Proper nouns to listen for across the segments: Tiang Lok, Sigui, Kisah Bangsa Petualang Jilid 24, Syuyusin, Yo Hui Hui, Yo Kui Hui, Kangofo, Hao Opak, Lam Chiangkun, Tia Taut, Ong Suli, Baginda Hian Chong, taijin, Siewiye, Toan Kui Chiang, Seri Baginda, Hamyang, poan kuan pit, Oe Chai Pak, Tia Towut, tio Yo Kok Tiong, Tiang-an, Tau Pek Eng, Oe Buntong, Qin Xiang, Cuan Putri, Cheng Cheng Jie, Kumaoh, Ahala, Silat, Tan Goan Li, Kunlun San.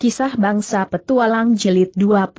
Kisah Bangsa Petualang Jilid 24.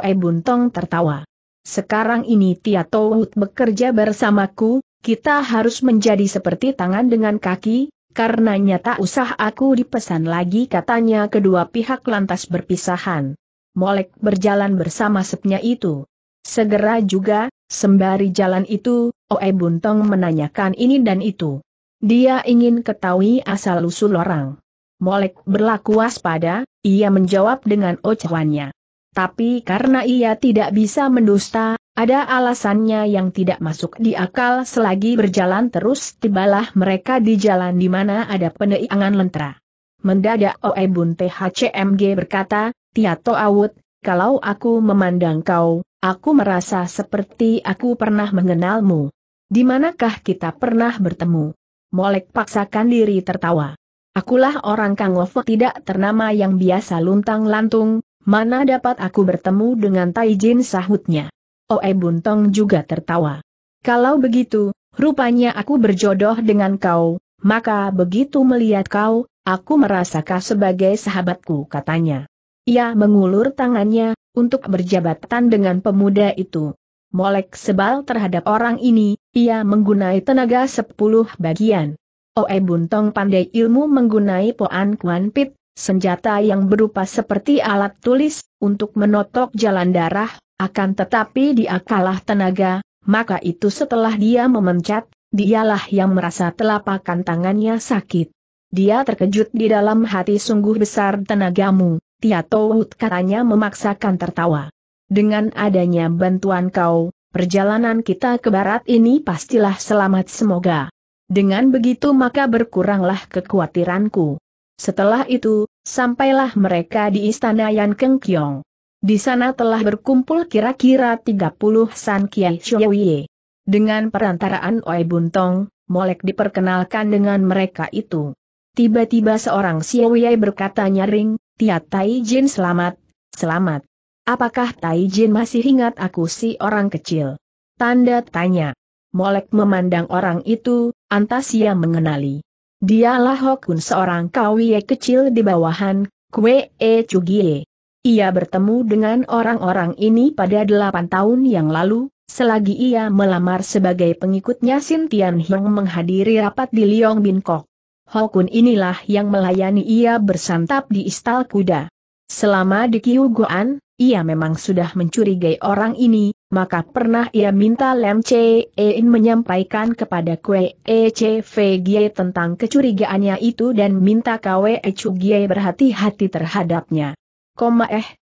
Oe Buntong tertawa. Sekarang ini Tia Taut bekerja bersamaku, kita harus menjadi seperti tangan dengan kaki, karenanya tak usah aku dipesan lagi, katanya. Kedua pihak lantas berpisahan. Molek berjalan bersama sepnya itu. Segera juga, sembari jalan itu, Oe Buntong menanyakan ini dan itu. Dia ingin ketahui asal-usul orang. Molek berlaku waspada, ia menjawab dengan ocehannya. Tapi karena ia tidak bisa mendusta, ada alasannya yang tidak masuk di akal. Selagi berjalan terus, tibalah mereka di jalan di mana ada peneiangan lentera. Mendadak Oe Buntong HCMG berkata, "Tia Taut, kalau aku memandang kau, aku merasa seperti aku pernah mengenalmu. Di manakah kita pernah bertemu?" Molek paksakan diri tertawa. Akulah orang Kangofo tidak ternama yang biasa luntang-lantung, mana dapat aku bertemu dengan taijin, sahutnya. Oe Buntong juga tertawa. Kalau begitu, rupanya aku berjodoh dengan kau, maka begitu melihat kau, aku merasakah sebagai sahabatku, katanya. Ia mengulur tangannya, untuk berjabatan dengan pemuda itu. Molek sebal terhadap orang ini, ia menggunai tenaga 10 bagian. Oe Buntong pandai ilmu menggunai poan kuan pit, senjata yang berupa seperti alat tulis, untuk menotok jalan darah, akan tetapi dia kalah tenaga, maka itu setelah dia memencat, dialah yang merasa telapak tangannya sakit. Dia terkejut di dalam hati, sungguh besar tenagamu, Tia Taut, katanya memaksakan tertawa. Dengan adanya bantuan kau, perjalanan kita ke barat ini pastilah selamat semoga. Dengan begitu maka berkuranglah kekhawatiranku. Setelah itu, sampailah mereka di istana Yan Kengkyong. Di sana telah berkumpul kira-kira 30-an Kiai Siewiye. Dengan perantaraan Oe Buntong, Molek diperkenalkan dengan mereka itu. Tiba-tiba seorang Siewiye berkata nyaring, "Tia Taijin selamat, selamat. Apakah taijin masih ingat aku, si orang kecil?" Tanda tanya. Molek memandang orang itu, antas ia mengenali. Dialah Hokun, seorang kawie kecil di bawahan Kwe E Cu Gie. Ia bertemu dengan orang-orang ini pada 8 tahun yang lalu, selagi ia melamar sebagai pengikutnya Sin Tian Hiong menghadiri rapat di Liong Bangkok. Hokun inilah yang melayani ia bersantap di istal kuda. Selama di Kiuguan, ia memang sudah mencurigai orang ini, maka pernah ia minta Lam Chiangkun menyampaikan kepada Kwe E Lengkong tentang kecurigaannya itu dan minta Kwe Cu Gie berhati-hati terhadapnya.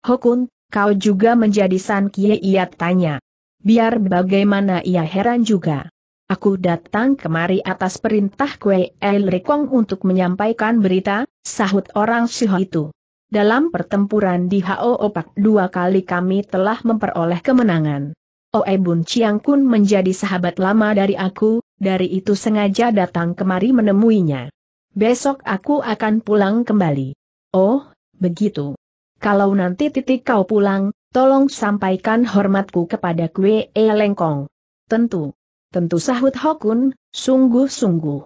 Hokun, kau juga menjadi San Kie?" ia tanya. Biar bagaimana ia heran juga. "Aku datang kemari atas perintah Kwe E Lengkong untuk menyampaikan berita," sahut orang Siho itu. "Dalam pertempuran di Hao Opak 2 kali kami telah memperoleh kemenangan. Oe Buntong menjadi sahabat lama dari aku, dari itu sengaja datang kemari menemuinya. Besok aku akan pulang kembali." "Oh, begitu. Kalau nanti kau pulang, tolong sampaikan hormatku kepada Kwe E Lengkong." "Tentu, tentu," sahut Hokun, sungguh-sungguh.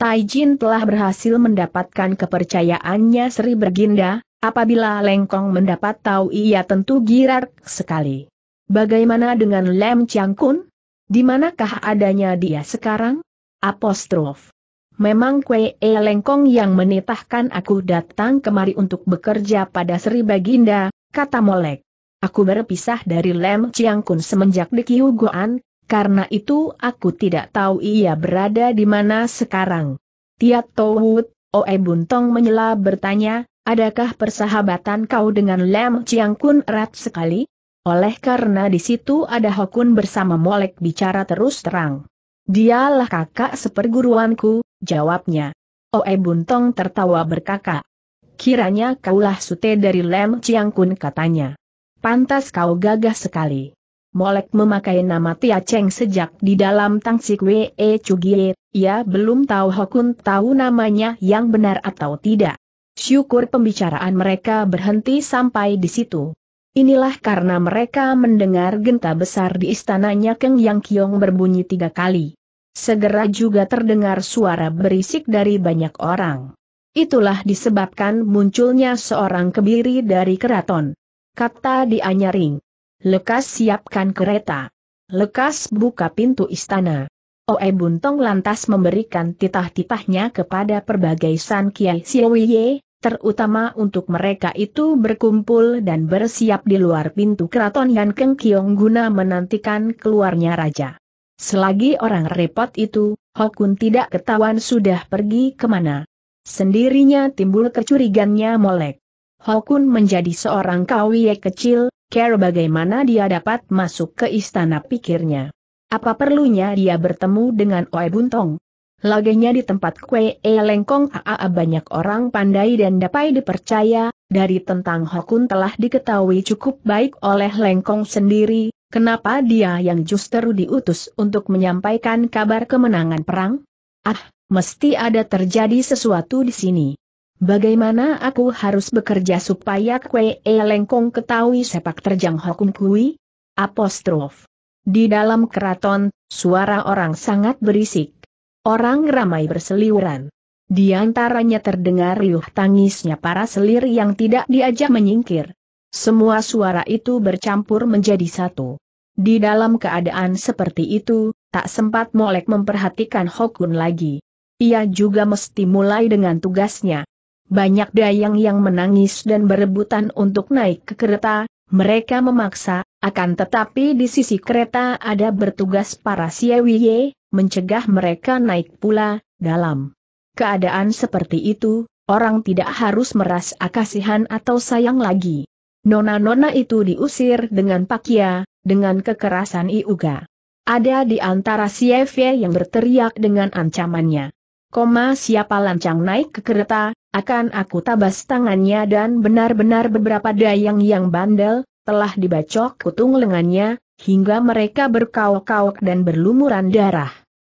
Taijin telah berhasil mendapatkan kepercayaannya Seri Baginda. Apabila Lengkong mendapat tahu, ia tentu girang sekali. Bagaimana dengan Lam Chiangkun? Di manakah adanya dia sekarang? Apostrof. Memang Kwe E Lengkong yang menitahkan aku datang kemari untuk bekerja pada Seri Baginda, kata Molek. Aku berpisah dari Lam Chiangkun semenjak di Kiuguan, karena itu aku tidak tahu ia berada di mana sekarang. "Tia Taut," Oe Buntong menyela bertanya, "adakah persahabatan kau dengan Lam Chiangkun erat sekali?" Oleh karena di situ ada Hokun bersama Molek bicara terus terang. "Dialah kakak seperguruanku," jawabnya. Oe Buntong tertawa berkakak. "Kiranya kaulah sute dari Lam Chiangkun," katanya. "Pantas kau gagah sekali." Molek memakai nama Tia Cheng sejak di dalam tangsi Kwe E Cu Gie, ia belum tahu Hokun tahu namanya yang benar atau tidak. Syukur pembicaraan mereka berhenti sampai di situ. Inilah karena mereka mendengar genta besar di istananya Qin Xiang berbunyi 3 kali. Segera juga terdengar suara berisik dari banyak orang. Itulah disebabkan munculnya seorang kebiri dari keraton. Kata dia nyaring. Lekas siapkan kereta. Lekas buka pintu istana. Oe Buntong lantas memberikan titah-titahnya kepada berbagai san kiai Siewiye, terutama untuk mereka itu berkumpul dan bersiap di luar pintu keraton Yan Kengkyong guna menantikan keluarnya raja. Selagi orang repot itu, Hokun tidak ketahuan sudah pergi kemana. Sendirinya timbul kecurigannya Molek. Hokun menjadi seorang kawiye kecil, kira bagaimana dia dapat masuk ke istana pikirnya. Apa perlunya dia bertemu dengan Oe Buntong? Laganya di tempat Kwe E Lengkong banyak orang pandai dan dapat dipercaya, dari tentang Hokun telah diketahui cukup baik oleh Lengkong sendiri, kenapa dia yang justru diutus untuk menyampaikan kabar kemenangan perang? Ah, mesti ada terjadi sesuatu di sini. Bagaimana aku harus bekerja supaya Kwe E Lengkong ketahui sepak terjang Hokun Kui? Apostrof. Di dalam keraton, suara orang sangat berisik. Orang ramai berseliweran. Di antaranya terdengar riuh tangisnya para selir yang tidak diajak menyingkir. Semua suara itu bercampur menjadi satu. Di dalam keadaan seperti itu, tak sempat Molek memperhatikan Hokun lagi. Ia juga mesti mulai dengan tugasnya. Banyak dayang yang menangis dan berebutan untuk naik ke kereta, mereka memaksa, akan tetapi di sisi kereta ada bertugas para Siewiye, mencegah mereka naik pula. Dalam keadaan seperti itu, orang tidak harus merasa kasihan atau sayang lagi. Nona-nona itu diusir dengan pakya, dengan kekerasan iuga. Ada di antara Siewiye yang berteriak dengan ancamannya. Koma siapa lancang naik ke kereta, akan aku tabas tangannya, dan benar-benar beberapa dayang yang bandel telah dibacok kutung lengannya, hingga mereka berkaok-kaok dan berlumuran darah.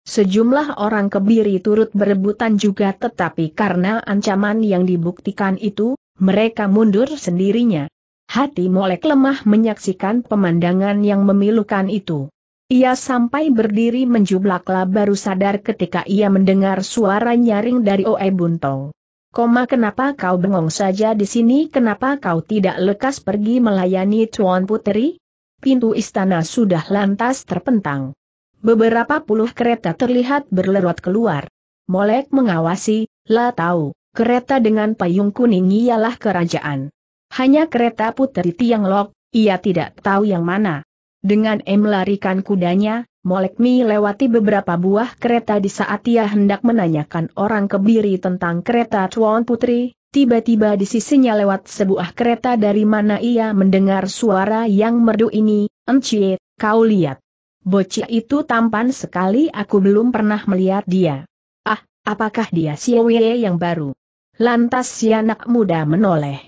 Sejumlah orang kebiri turut berebutan juga, tetapi karena ancaman yang dibuktikan itu, mereka mundur sendirinya. Hati Molek lemah menyaksikan pemandangan yang memilukan itu. Ia sampai berdiri menjublaklah baru sadar ketika ia mendengar suara nyaring dari Oe Buntong. Koma kenapa kau bengong saja di sini? Kenapa kau tidak lekas pergi melayani Cuan Putri? Pintu istana sudah lantas terpentang. Beberapa puluh kereta terlihat berlerot keluar. Molek mengawasi, lah tahu, kereta dengan payung kuning ialah kerajaan. Hanya kereta Putri Tiang Lok, ia tidak tahu yang mana. Dengan melarikan kudanya, Molek melewati beberapa buah kereta. Di saat ia hendak menanyakan orang kebiri tentang kereta Cuan Putri, tiba-tiba di sisinya lewat sebuah kereta dari mana ia mendengar suara yang merdu ini, "Encie, kau lihat. Bocah itu tampan sekali, aku belum pernah melihat dia. Ah, apakah dia Siewiye yang baru?" Lantas si anak muda menoleh.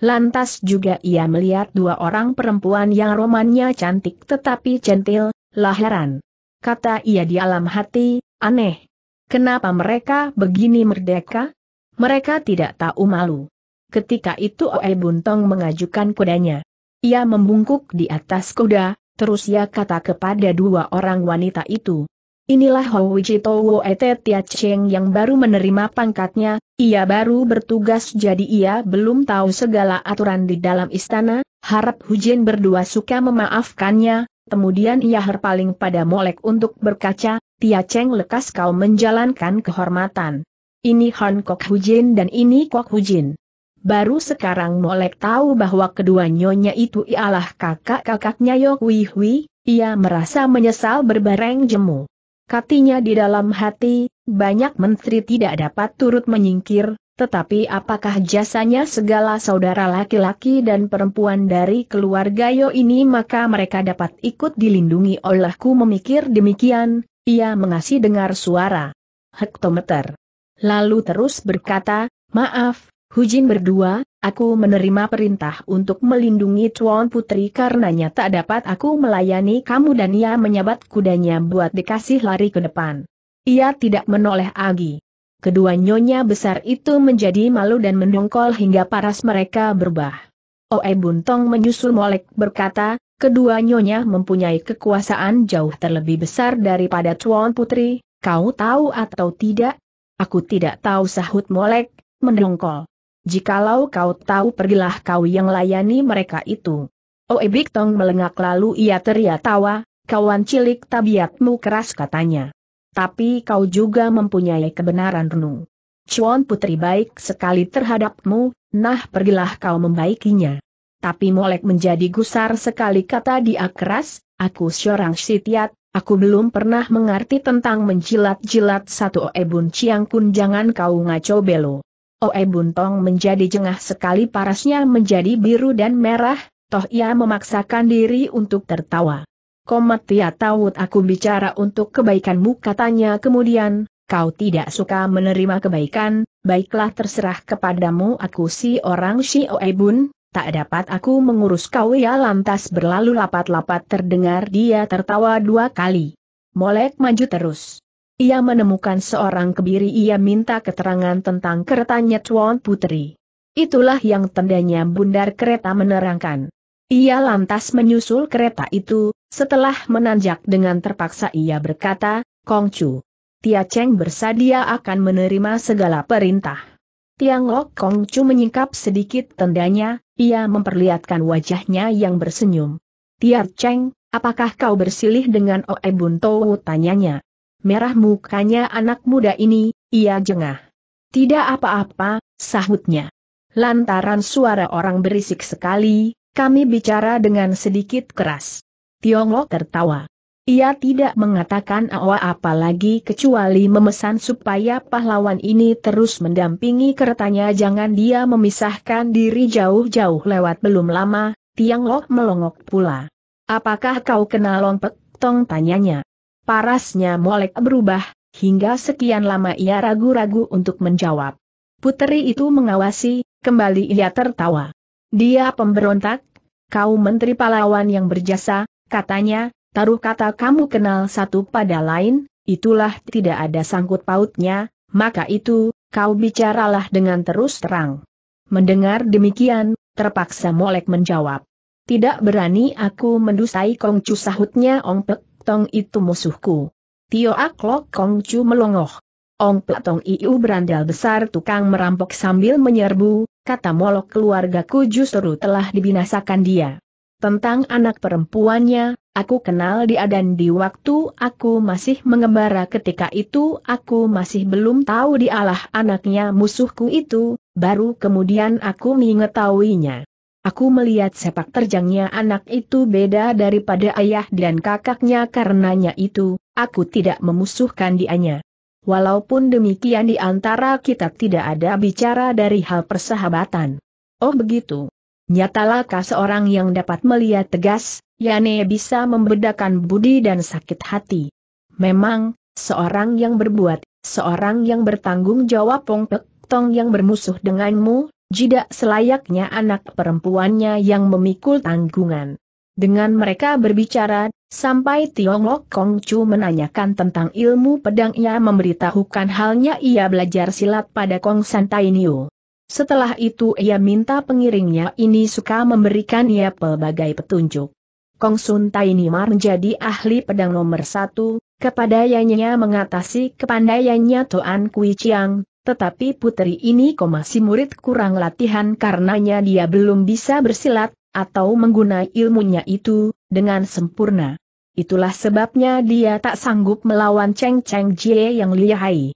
Lantas juga ia melihat dua orang perempuan yang romannya cantik tetapi centil. Lah heran, kata ia di alam hati, aneh. Kenapa mereka begini merdeka? Mereka tidak tahu malu. Ketika itu Oe Buntong mengajukan kudanya. Ia membungkuk di atas kuda, terus ia kata kepada dua orang wanita itu. Inilah Houwijitowo Etetia Cheng yang baru menerima pangkatnya, ia baru bertugas jadi ia belum tahu segala aturan di dalam istana, harap Hujin berdua suka memaafkannya. Kemudian ia berpaling pada Molek untuk berkaca, "Tia Cheng, lekas kau menjalankan kehormatan. Ini Han Kok Hujin dan ini Kok Hujin." Baru sekarang Molek tahu bahwa kedua nyonya itu ialah kakak-kakaknya Yo Hui Hui. Ia merasa menyesal berbareng jemu. Katinya di dalam hati, banyak menteri tidak dapat turut menyingkir, tetapi apakah jasanya segala saudara laki-laki dan perempuan dari keluarga Yo ini maka mereka dapat ikut dilindungi olehku? Memikir demikian, ia mengasih dengar suara hektometer. Lalu terus berkata, "Maaf, Hujin berdua, aku menerima perintah untuk melindungi Cuan Putri, karenanya tak dapat aku melayani kamu." Dan ia menyabat kudanya buat dikasih lari ke depan. Ia tidak menoleh lagi. Kedua nyonya besar itu menjadi malu dan mendongkol hingga paras mereka berubah. Oe Buntong menyusul Molek berkata, "Kedua nyonya mempunyai kekuasaan jauh terlebih besar daripada Cuan Putri, kau tahu atau tidak?" "Aku tidak tahu," sahut Molek, mendongkol. Jikalau kau tahu, pergilah kau yang layani mereka itu. Oe Buntong melengak lalu ia teriak tawa, kawan cilik tabiatmu keras katanya. Tapi kau juga mempunyai kebenaran Rnu. Cuan Putri baik sekali terhadapmu, nah pergilah kau membaikinya. Tapi Molek menjadi gusar sekali kata dia keras, aku seorang sitiat. Aku belum pernah mengerti tentang menjilat-jilat satu. Oe Buntong jangan kau ngaco belo. Oe Buntong menjadi jengah sekali, parasnya menjadi biru dan merah, toh ia memaksakan diri untuk tertawa. Komat Tia Towut, aku bicara untuk kebaikanmu katanya kemudian, kau tidak suka menerima kebaikan, baiklah terserah kepadamu, aku si orang si Oe Bun. Tak dapat aku mengurus kau ya. Lantas berlalu lapat-lapat terdengar dia tertawa dua kali. Molek maju terus. Ia menemukan seorang kebiri, ia minta keterangan tentang keretanya Cuan Putri. Itulah yang tendanya bundar kereta menerangkan. Ia lantas menyusul kereta itu, setelah menanjak dengan terpaksa ia berkata, Kongcu. Tia Cheng bersedia akan menerima segala perintah. Tiang Lok Kongcu menyingkap sedikit tendanya. Ia memperlihatkan wajahnya yang bersenyum. Tia Cheng, apakah kau bersilih dengan Oe Buntong? Tanyanya. Merah mukanya anak muda ini, ia jengah. Tidak apa-apa, sahutnya. Lantaran suara orang berisik sekali, kami bicara dengan sedikit keras. Tiang Lok tertawa. Ia tidak mengatakan apa-apa lagi kecuali memesan supaya pahlawan ini terus mendampingi keretanya, jangan dia memisahkan diri jauh-jauh lewat. Belum lama, Tiang Lok melongok pula. Apakah kau kenal Ong Pek Tong? Tanyanya. Parasnya Molek berubah, hingga sekian lama ia ragu-ragu untuk menjawab. Puteri itu mengawasi, kembali ia tertawa. Dia pemberontak, kau menteri pahlawan yang berjasa, katanya. Taruh kata kamu kenal satu pada lain, itulah tidak ada sangkut pautnya, maka itu, kau bicaralah dengan terus terang. Mendengar demikian, terpaksa Molek menjawab. Tidak berani aku mendustai Kongcu, sahutnya. Ong Pek Tong itu musuhku. Tio Aklok Kongcu melongoh. Ong Pek Tong itu berandal besar tukang merampok sambil menyerbu, kata Molek keluargaku justru telah dibinasakan dia. Tentang anak perempuannya, aku kenal dia dan di waktu aku masih mengembara ketika itu aku masih belum tahu dialah anaknya musuhku itu, baru kemudian aku mengetahuinya. Aku melihat sepak terjangnya anak itu beda daripada ayah dan kakaknya, karenanya itu, aku tidak memusuhkan dianya. Walaupun demikian di antara kita tidak ada bicara dari hal persahabatan. Oh begitu. Nyatalah kau seorang yang dapat melihat tegas, yakni bisa membedakan budi dan sakit hati. Memang, seorang yang berbuat, seorang yang bertanggung jawab. Ong Pek Tong yang bermusuh denganmu, jidak selayaknya anak perempuannya yang memikul tanggungan. Dengan mereka berbicara, sampai Tiang Lok Kongcu menanyakan tentang ilmu pedang, ia memberitahukan halnya ia belajar silat pada Kong Santai Nio. Setelah itu ia minta pengiringnya ini suka memberikan ia pelbagai petunjuk. Kong Sun Tai Nimar menjadi ahli pedang nomor satu, kepandaiannya mengatasi kepandaiannya Toan Kui Chiang, tetapi puteri ini masih murid kurang latihan, karenanya dia belum bisa bersilat, atau menggunakan ilmunya itu, dengan sempurna. Itulah sebabnya dia tak sanggup melawan Cheng Cheng Jie yang lihai.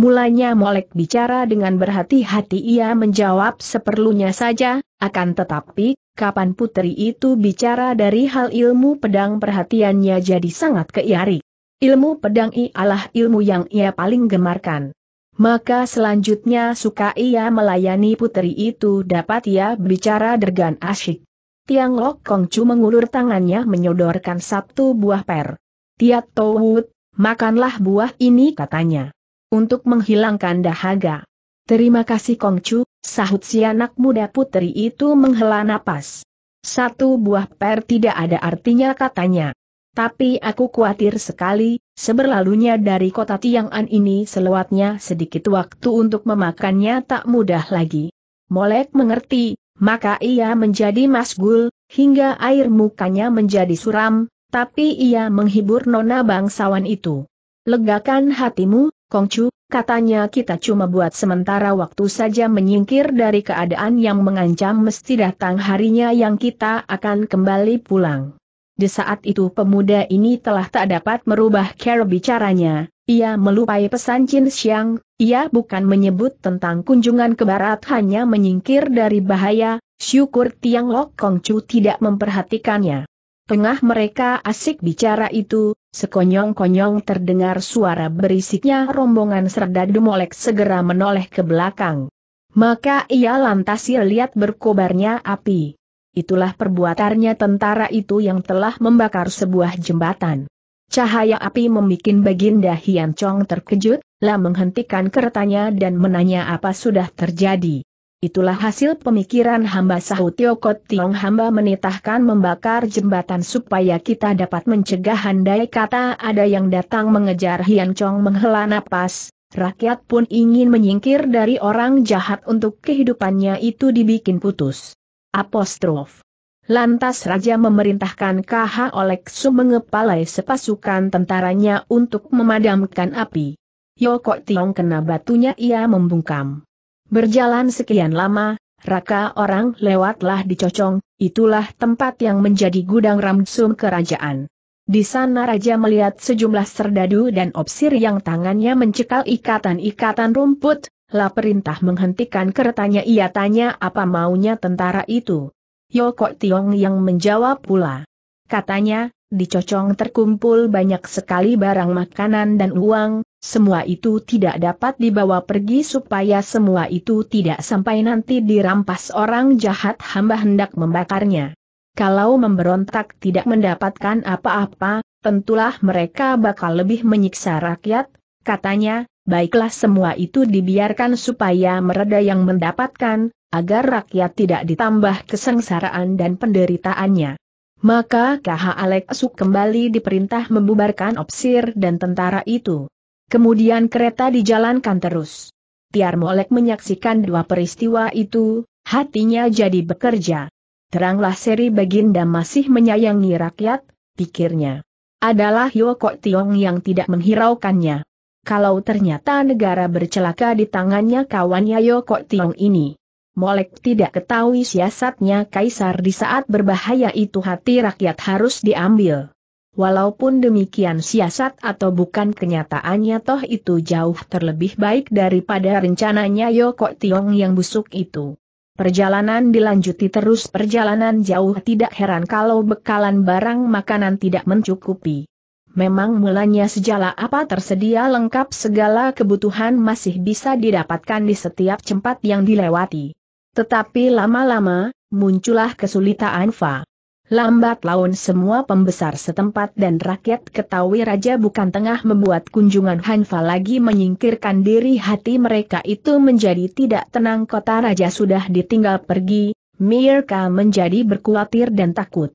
Mulanya Molek bicara dengan berhati-hati, ia menjawab seperlunya saja, akan tetapi, kapan puteri itu bicara dari hal ilmu pedang perhatiannya jadi sangat keiari. Ilmu pedang ialah ilmu yang ia paling gemarkan. Maka selanjutnya suka ia melayani puteri itu, dapat ia bicara dengan asyik. Tiang Lok Kongcu mengulur tangannya menyodorkan satu buah per. Tia Taut, makanlah buah ini katanya. Untuk menghilangkan dahaga. Terima kasih Kongcu, sahut si anak muda. Puteri itu menghela napas. Satu buah per tidak ada artinya katanya. Tapi aku khawatir sekali, seberlalunya dari kota Tiang-an ini selewatnya sedikit waktu untuk memakannya tak mudah lagi. Molek mengerti, maka ia menjadi masgul, hingga air mukanya menjadi suram, tapi ia menghibur nona bangsawan itu. Legakan hatimu, Kongcu, Katanya kita cuma buat sementara waktu saja menyingkir dari keadaan yang mengancam, mesti datang harinya yang kita akan kembali pulang. Di saat itu pemuda ini telah tak dapat merubah cara bicaranya, ia melupai pesan Qin Xiang, ia bukan menyebut tentang kunjungan ke barat, hanya menyingkir dari bahaya, syukur Tiang Lok Kongcu tidak memperhatikannya. Tengah mereka asik bicara itu, sekonyong-konyong terdengar suara berisiknya rombongan serdadu Molek segera menoleh ke belakang. Maka ia lantas lihat berkobarnya api. Itulah perbuatannya tentara itu yang telah membakar sebuah jembatan. Cahaya api membuat Baginda Hian Chong terkejut, lah menghentikan keretanya dan menanya apa sudah terjadi. Itulah hasil pemikiran hamba, sahut Tio Kok Tiong. Hamba menitahkan membakar jembatan supaya kita dapat mencegah, andai kata ada yang datang mengejar. Hian Chong menghela napas, rakyat pun ingin menyingkir dari orang jahat untuk kehidupannya itu dibikin putus. Apostrof. Lantas Raja memerintahkan Kaha Olek Sum mengepalai sepasukan tentaranya untuk memadamkan api. Tio Kok Tiong kena batunya, ia membungkam. Berjalan sekian lama, raka orang lewatlah Dicocong, itulah tempat yang menjadi gudang ramsum kerajaan. Di sana Raja melihat sejumlah serdadu dan opsir yang tangannya mencekal ikatan-ikatan rumput, lah perintah menghentikan keretanya, ia tanya apa maunya tentara itu. Tio Kok Tiong yang menjawab pula. Katanya, Dicocong terkumpul banyak sekali barang makanan dan uang, semua itu tidak dapat dibawa pergi supaya semua itu tidak sampai nanti dirampas orang jahat, hamba hendak membakarnya. Kalau memberontak tidak mendapatkan apa-apa, tentulah mereka bakal lebih menyiksa rakyat, katanya, baiklah semua itu dibiarkan supaya mereda yang mendapatkan, agar rakyat tidak ditambah kesengsaraan dan penderitaannya. Maka Kaha Olek Sum kembali diperintah membubarkan opsir dan tentara itu. Kemudian kereta dijalankan terus. Tiar Molek menyaksikan dua peristiwa itu, hatinya jadi bekerja. Teranglah Seri Baginda masih menyayangi rakyat, pikirnya. Adalah Tio Kok Tiong yang tidak menghiraukannya. Kalau ternyata negara bercelaka di tangannya kawannya Tio Kok Tiong ini. Molek tidak ketahui siasatnya kaisar di saat berbahaya itu, hati rakyat harus diambil. Walaupun demikian siasat atau bukan kenyataannya toh itu jauh terlebih baik daripada rencananya Tio Kok Tiong yang busuk itu. Perjalanan dilanjuti terus, perjalanan jauh, tidak heran kalau bekalan barang makanan tidak mencukupi. Memang mulanya sejala apa tersedia lengkap, segala kebutuhan masih bisa didapatkan di setiap tempat yang dilewati. Tetapi lama-lama, muncullah kesulitan Fa. Lambat laun semua pembesar setempat dan rakyat ketahui Raja bukan tengah membuat kunjungan Hanfa lagi menyingkirkan diri, hati mereka itu menjadi tidak tenang, kota Raja sudah ditinggal pergi, mereka menjadi berkhawatir dan takut.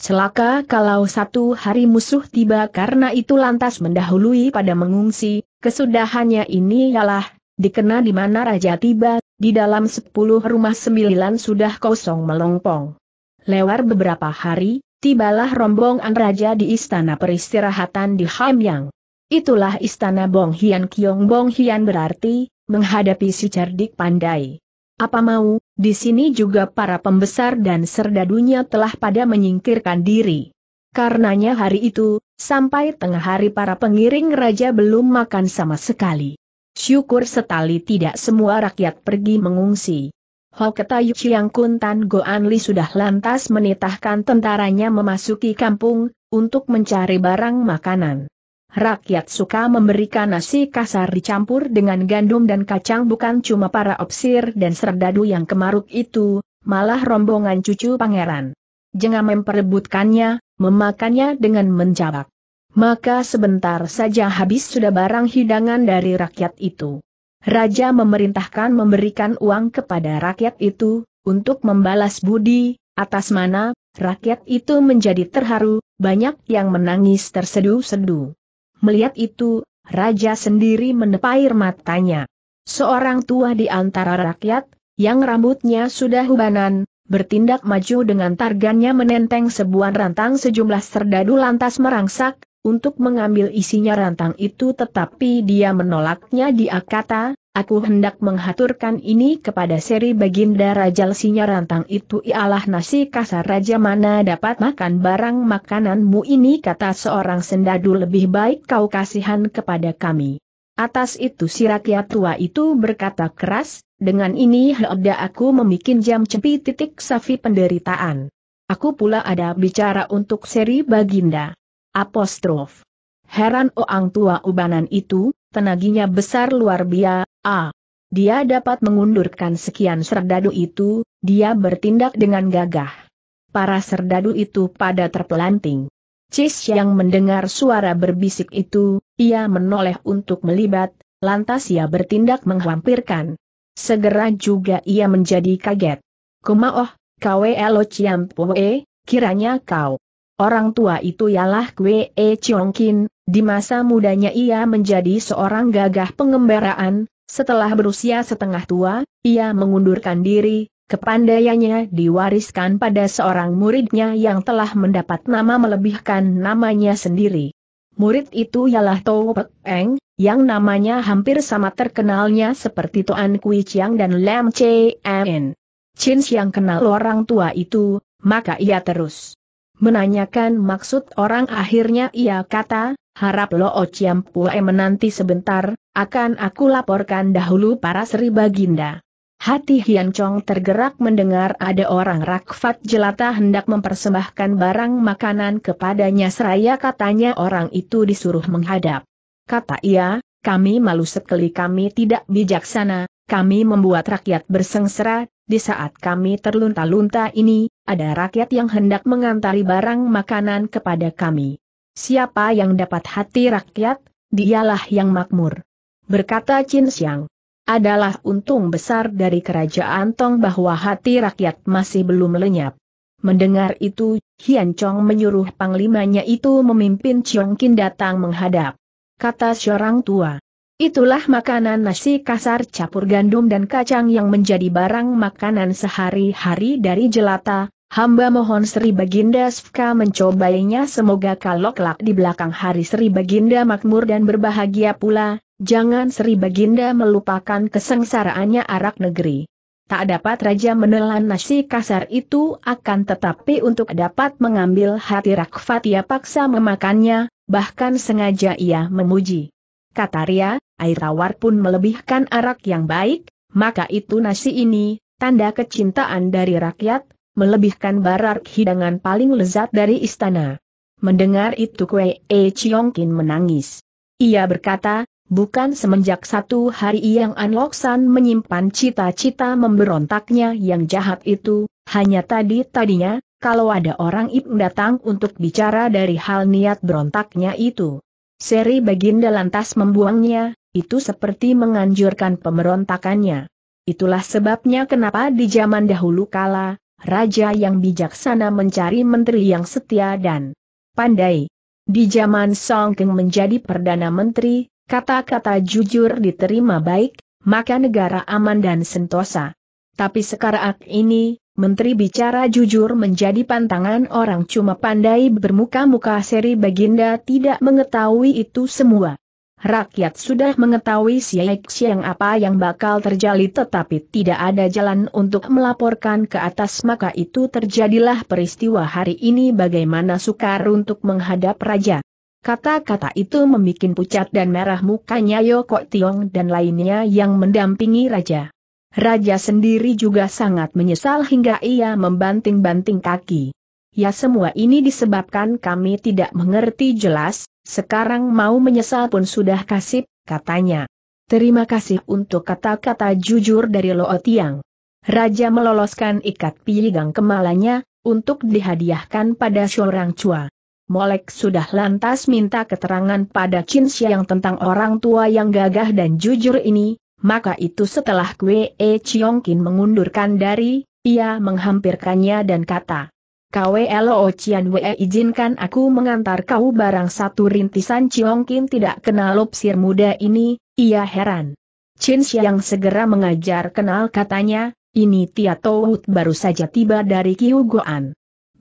Celaka kalau satu hari musuh tiba, karena itu lantas mendahului pada mengungsi, kesudahannya ini ialah, dikena di mana Raja tiba, di dalam 10 rumah 9 sudah kosong melongpong. Lewat beberapa hari, tibalah rombongan Raja di istana peristirahatan di Hamyang. Itulah istana Bong Hian Kyong. Bong Hian berarti, menghadapi si cerdik pandai. Apa mau, di sini juga para pembesar dan serdadunya telah pada menyingkirkan diri. Karenanya hari itu, sampai tengah hari para pengiring Raja belum makan sama sekali. Syukur setali tidak semua rakyat pergi mengungsi. Hoketayu Ciangkun Tan Goanli sudah lantas menitahkan tentaranya memasuki kampung, untuk mencari barang makanan. Rakyat suka memberikan nasi kasar dicampur dengan gandum dan kacang, bukan cuma para opsir dan serdadu yang kemaruk itu, malah rombongan cucu pangeran. Jangan memperebutkannya, memakannya dengan menjabak. Maka sebentar saja habis sudah barang hidangan dari rakyat itu. Raja memerintahkan memberikan uang kepada rakyat itu, untuk membalas budi, atas mana rakyat itu menjadi terharu, banyak yang menangis terseduh-seduh. Melihat itu, Raja sendiri menepa air matanya. Seorang tua di antara rakyat, yang rambutnya sudah ubanan, bertindak maju dengan targannya menenteng sebuah rantang, sejumlah serdadu lantas merangsak, untuk mengambil isinya rantang itu, tetapi dia menolaknya. Dia kata, aku hendak menghaturkan ini kepada Seri Baginda. Raja isinya rantang itu ialah nasi kasar. Raja mana dapat makan barang makananmu ini, kata seorang sendadu. Lebih baik kau kasihan kepada kami. Atas itu si rakyat tua itu berkata keras, dengan ini hendak aku membuat jam cepi titik safi penderitaan. Aku pula ada bicara untuk Seri Baginda. Apostrof. Heran orang tua ubanan itu, tenaginya besar luar biasa. Dia dapat mengundurkan sekian serdadu itu, dia bertindak dengan gagah. Para serdadu itu pada terpelanting. Cis yang mendengar suara berbisik itu, ia menoleh untuk melibat, lantas ia bertindak menghampirkan. Segera juga ia menjadi kaget. Kumaoh, Kwe Elo Ciampoe, kiranya kau. Orang tua itu ialah Kwe E Chongkin, di masa mudanya ia menjadi seorang gagah pengembaraan, setelah berusia setengah tua, ia mengundurkan diri. Kepandaiannya diwariskan pada seorang muridnya yang telah mendapat nama melebihkan namanya sendiri. Murid itu ialah Tau Pek Eng, yang namanya hampir sama terkenalnya seperti Toan Kui Chiang dan Lam Chiangkun. Qin Xiang kenal orang tua itu, maka ia terus menanyakan maksud orang. Akhirnya ia kata, harap Lo Ciampue menanti sebentar, akan aku laporkan dahulu para Seri Baginda. Hati Hian Chong tergerak mendengar ada orang rakyat jelata hendak mempersembahkan barang makanan kepadanya. Seraya katanya orang itu disuruh menghadap. Kata ia, kami malu sekali, kami tidak bijaksana, kami membuat rakyat bersengsara. Di saat kami terlunta-lunta ini, ada rakyat yang hendak mengantari barang makanan kepada kami. Siapa yang dapat hati rakyat, dialah yang makmur. Berkata Qin Xiang. Adalah untung besar dari kerajaan Tong bahwa hati rakyat masih belum lenyap. Mendengar itu, Hian Chong menyuruh panglimanya itu memimpin Chongkin datang menghadap. Kata seorang tua, itulah makanan nasi kasar capur gandum dan kacang yang menjadi barang makanan sehari-hari dari jelata. Hamba mohon Seri Baginda suka mencobainya. Semoga kalau kelak di belakang hari Seri Baginda makmur dan berbahagia pula. Jangan Seri Baginda melupakan kesengsaraannya arak negeri. Tak dapat raja menelan nasi kasar itu, akan tetapi untuk dapat mengambil hati rakyat ia paksa memakannya, bahkan sengaja ia memuji. Kata Ria, air tawar pun melebihkan arak yang baik, maka itu nasi ini, tanda kecintaan dari rakyat, melebihkan barak hidangan paling lezat dari istana. Mendengar itu Kwe E Chongkin menangis. Ia berkata, bukan semenjak satu hari yang An Loksan menyimpan cita-cita memberontaknya yang jahat itu, hanya tadi-tadinya, kalau ada orang Ibn datang untuk bicara dari hal niat berontaknya itu. Seri Baginda lantas membuangnya, itu seperti menganjurkan pemberontakannya. Itulah sebabnya kenapa di zaman dahulu kala, raja yang bijaksana mencari menteri yang setia dan pandai. Di zaman Song Keng menjadi Perdana Menteri, kata-kata jujur diterima baik, maka negara aman dan sentosa. Tapi sekarang ini, menteri bicara jujur menjadi pantangan orang, cuma pandai bermuka-muka. Seri Baginda tidak mengetahui itu semua. Rakyat sudah mengetahui siang apa yang bakal terjadi, tetapi tidak ada jalan untuk melaporkan ke atas. Maka itu terjadilah peristiwa hari ini, bagaimana sukar untuk menghadap raja. Kata-kata itu membuat pucat dan merah mukanya Yo Kok Tiong dan lainnya yang mendampingi raja. Raja sendiri juga sangat menyesal hingga ia membanting-banting kaki. Ya, semua ini disebabkan kami tidak mengerti jelas, sekarang mau menyesal pun sudah kasib, katanya. Terima kasih untuk kata-kata jujur dari Lo Tiang. Raja meloloskan ikat pinggang kemalanya, untuk dihadiahkan pada seorang cua. Molek sudah lantas minta keterangan pada Qin Xiang tentang orang tua yang gagah dan jujur ini, maka itu setelah Kwe E Chongkin mengundurkan dari, ia menghampirkannya dan kata, Kwe Lo Cian We, izinkan aku mengantar kau barang satu rintisan. Chongkin tidak kenal lopsir muda ini, ia heran. Qin Xiang segera mengajar kenal, katanya, ini Tia Taut baru saja tiba dari Kiugoan.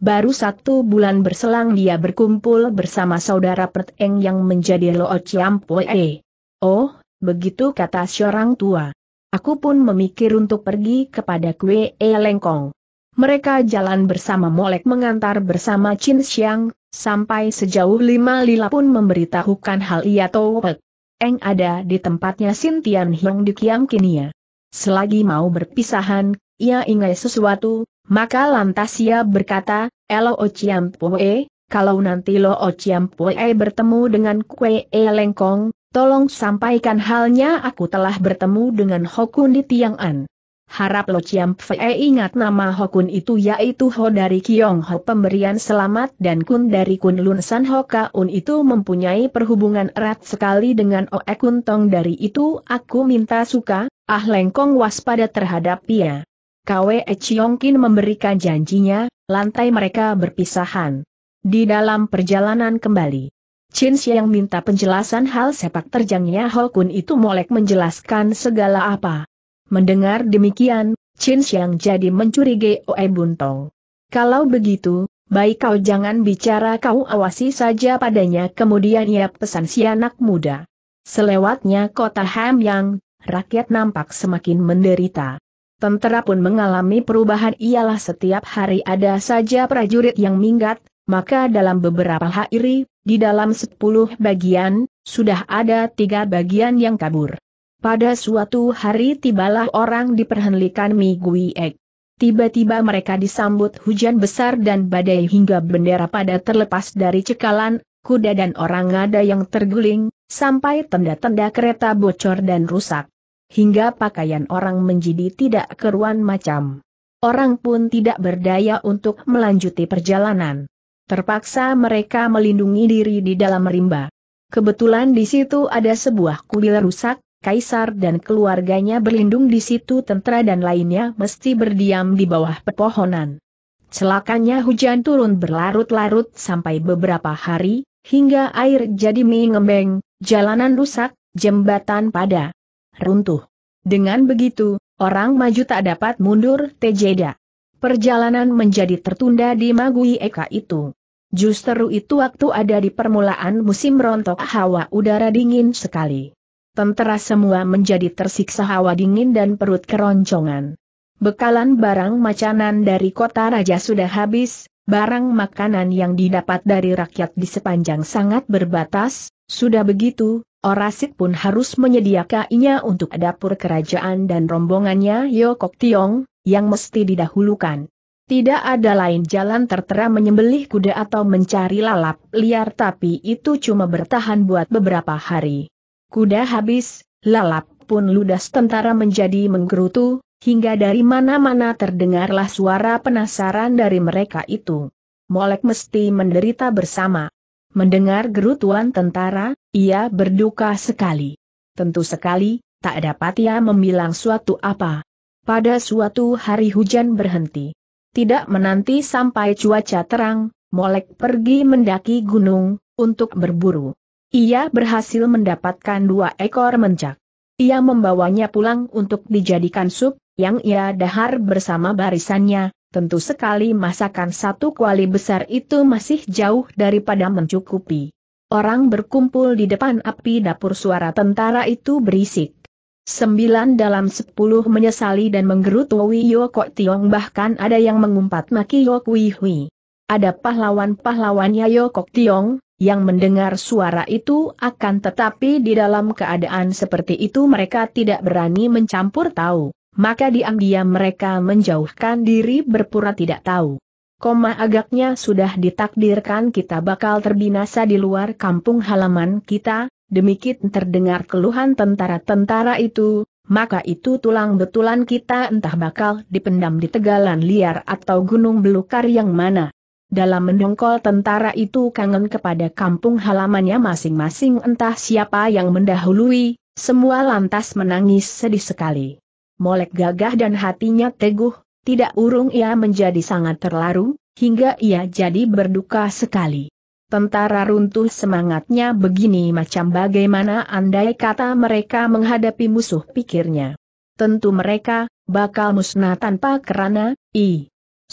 Baru 1 bulan berselang dia berkumpul bersama saudara Pek Eng yang menjadi Lo Ciampoe. Oh, begitu kata seorang tua. Aku pun memikir untuk pergi kepada Kwe E Lengkong. Mereka jalan bersama Molek mengantar bersama Qin Xiang, sampai sejauh 5 lila pun memberitahukan hal ia Tau Pek Eng ada di tempatnya Sin Tian Hiong di Kiam Kinia. Selagi mau berpisahan, ia ingat sesuatu, maka lantas ia berkata, Lo Ciampoe, kalau nanti Lo Ciampoe bertemu dengan Kwe E Lengkong, tolong sampaikan halnya aku telah bertemu dengan Hokun di Tiang-an. Harap Lo Ciampoe ingat nama Hokun itu yaitu Ho dari Kyongho pemberian selamat dan Kun dari Kunlun San Hokaun itu mempunyai perhubungan erat sekali dengan Oe Buntong dari itu aku minta suka, Lengkong waspada terhadap ia. Kwe E Chongkin memberikan janjinya, lantai mereka berpisahan. Di dalam perjalanan kembali, Qin Xiang minta penjelasan hal sepak terjangnya Hokun itu Molek menjelaskan segala apa. Mendengar demikian, Qin Xiang jadi mencurigai Oe Buntong. Kalau begitu, baik kau jangan bicara kau awasi saja padanya kemudian ia pesan si anak muda. Selewatnya kota Hamyang, rakyat nampak semakin menderita. Tentera pun mengalami perubahan ialah setiap hari ada saja prajurit yang minggat, maka dalam beberapa hari, di dalam 10 bagian, sudah ada 3 bagian yang kabur. Pada suatu hari tibalah orang diperhentikan Magui Ek. Tiba-tiba mereka disambut hujan besar dan badai hingga bendera pada terlepas dari cekalan, kuda dan orang ada yang terguling, sampai tenda-tenda kereta bocor dan rusak. Hingga pakaian orang menjadi tidak keruan macam. Orang pun tidak berdaya untuk melanjuti perjalanan. Terpaksa mereka melindungi diri di dalam rimba. Kebetulan di situ ada sebuah kuil rusak, kaisar dan keluarganya berlindung di situ tentara dan lainnya mesti berdiam di bawah pepohonan. Celakanya hujan turun berlarut-larut sampai beberapa hari, hingga air jadi mengembang, jalanan rusak, jembatan pada runtuh. Dengan begitu, orang maju tak dapat mundur tejeda. Perjalanan menjadi tertunda di Magui Eka itu. Justru itu waktu ada di permulaan musim rontok hawa udara dingin sekali. Tentara semua menjadi tersiksa hawa dingin dan perut keroncongan. Bekalan barang macanan dari kota raja sudah habis, barang makanan yang didapat dari rakyat di sepanjang sangat berbatas, sudah begitu. Orasit pun harus menyediakainya untuk dapur kerajaan dan rombongannya Yo Kok Tiong, yang mesti didahulukan. Tidak ada lain jalan tertera menyembelih kuda atau mencari lalap liar tapi itu cuma bertahan buat beberapa hari. Kuda habis, lalap pun ludes tentara menjadi menggerutu, hingga dari mana-mana terdengarlah suara penasaran dari mereka itu. Molek mesti menderita bersama. Mendengar gerutuan tentara, ia berduka sekali. Tentu sekali, tak dapat ia membilang suatu apa. Pada suatu hari hujan berhenti. Tidak menanti sampai cuaca terang, Molek pergi mendaki gunung, untuk berburu. Ia berhasil mendapatkan 2 ekor mencak. Ia membawanya pulang untuk dijadikan sup, yang ia dahar bersama barisannya. Tentu sekali masakan 1 kuali besar itu masih jauh daripada mencukupi. Orang berkumpul di depan api dapur suara tentara itu berisik. 9 dalam 10 menyesali dan menggerutui Yo Kok Tiong bahkan ada yang mengumpat maki Yo Kui Hui. Ada pahlawan-pahlawannya Yo Kok Tiong, yang mendengar suara itu akan tetapi di dalam keadaan seperti itu mereka tidak berani mencampur tahu. Maka diam-diam mereka menjauhkan diri berpura tidak tahu. Agaknya sudah ditakdirkan kita bakal terbinasa di luar kampung halaman kita, demikian terdengar keluhan tentara-tentara itu, maka itu tulang betulan kita entah bakal dipendam di tegalan liar atau gunung belukar yang mana. Dalam mendongkol tentara itu kangen kepada kampung halamannya masing-masing entah siapa yang mendahului, semua lantas menangis sedih sekali. Molek gagah dan hatinya teguh, tidak urung ia menjadi sangat terlaru, hingga ia jadi berduka sekali. Tentara runtuh semangatnya begini macam bagaimana andai kata mereka menghadapi musuh pikirnya. Tentu mereka, bakal musnah tanpa kerana,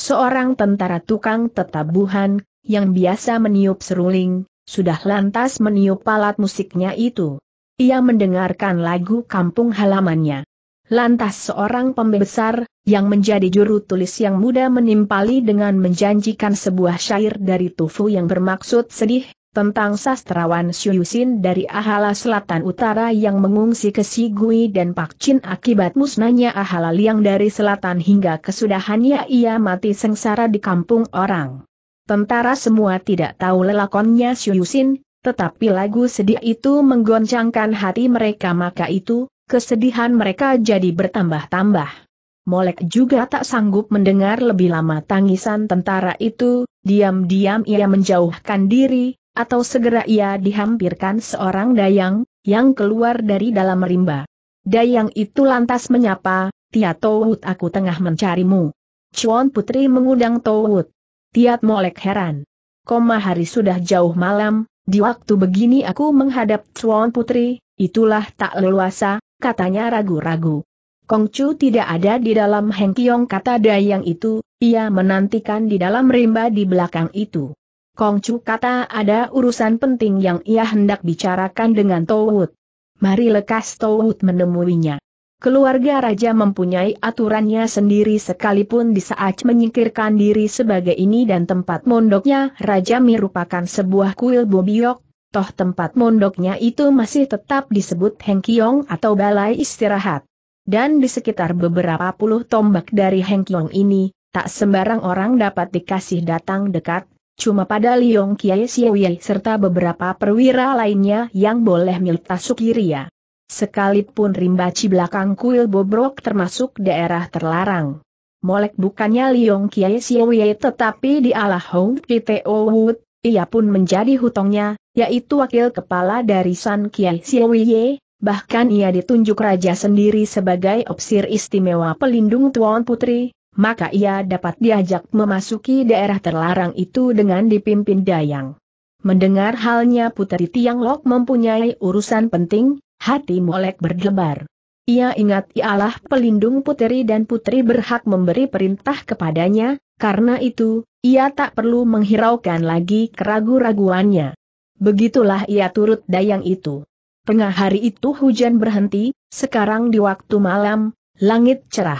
seorang tentara tukang tetabuhan, yang biasa meniup seruling, sudah lantas meniup alat musiknya itu. Ia mendengarkan lagu kampung halamannya. Lantas seorang pembesar, yang menjadi juru tulis yang muda menimpali dengan menjanjikan sebuah syair dari Tufu yang bermaksud sedih, tentang sastrawan Syuyusin dari Ahala Selatan Utara yang mengungsi ke Sigui dan Pakcin akibat musnahnya Ahala Liang dari selatan hingga kesudahannya ia mati sengsara di kampung orang. Tentara semua tidak tahu lelakonnya Syuyusin, tetapi lagu sedih itu menggoncangkan hati mereka, maka itu, kesedihan mereka jadi bertambah-tambah. Molek juga tak sanggup mendengar lebih lama tangisan tentara itu, diam-diam ia menjauhkan diri, atau segera ia dihampirkan seorang dayang, yang keluar dari dalam rimba. Dayang itu lantas menyapa, "Tia Towut, aku tengah mencarimu." "Cuan Putri mengundang Towut." "Tiat." Molek heran. "Koma, hari sudah jauh malam, di waktu begini aku menghadap Cuan Putri, itulah tak leluasa," katanya ragu-ragu. "Kongcu tidak ada di dalam Hengkyong," kata dayang itu, ia menantikan di dalam rimba di belakang itu. "Kongcu," kata, "ada urusan penting yang ia hendak bicarakan dengan Towut." "Mari lekas Towut menemuinya." Keluarga raja mempunyai aturannya sendiri, sekalipun di saat menyingkirkan diri sebagai ini dan tempat mondoknya raja merupakan sebuah kuil bobiok, toh tempat mondoknya itu masih tetap disebut Hengkyong atau balai istirahat. Dan di sekitar beberapa puluh tombak dari Hengkyong ini, tak sembarang orang dapat dikasih datang dekat. Cuma pada Liong Kiai Siewiye serta beberapa perwira lainnya yang boleh miltasuki ria. Sekalipun rimba belakang kuil bobrok termasuk daerah terlarang. Molek bukannya Liong Kiai Siewiye tetapi dialah Hong Tio Wood, ia pun menjadi hutongnya, yaitu wakil kepala dari San Kiai Siewiye, bahkan ia ditunjuk raja sendiri sebagai opsir istimewa pelindung Tuan Putri. Maka ia dapat diajak memasuki daerah terlarang itu dengan dipimpin dayang. Mendengar halnya Putri Tiang Lok mempunyai urusan penting, hati Molek berdebar. Ia ingat ialah pelindung Putri dan Putri berhak memberi perintah kepadanya, karena itu, ia tak perlu menghiraukan lagi keraguan-raguannya. Begitulah ia turut dayang itu. Tengah hari itu hujan berhenti, sekarang di waktu malam, langit cerah.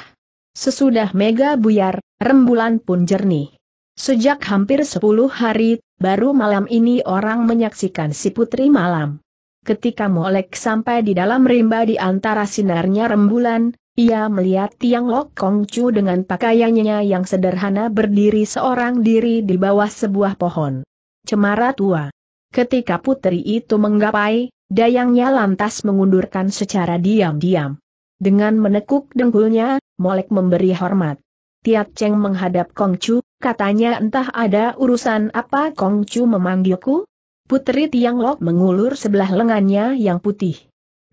Sesudah mega buyar, rembulan pun jernih. Sejak hampir 10 hari, baru malam ini orang menyaksikan si Putri Malam. Ketika Molek sampai di dalam rimba di antara sinarnya rembulan, ia melihat Tiang Lok Kongcu dengan pakaiannya yang sederhana berdiri seorang diri di bawah sebuah pohon cemara tua. Ketika Putri itu menggapai, dayangnya lantas mengundurkan secara diam-diam. Dengan menekuk dengkulnya, Molek memberi hormat. "Tiat Cheng menghadap Kongcu," katanya, "entah ada urusan apa Kongcu memanggilku?" Putri Tiang Lok mengulur sebelah lengannya yang putih.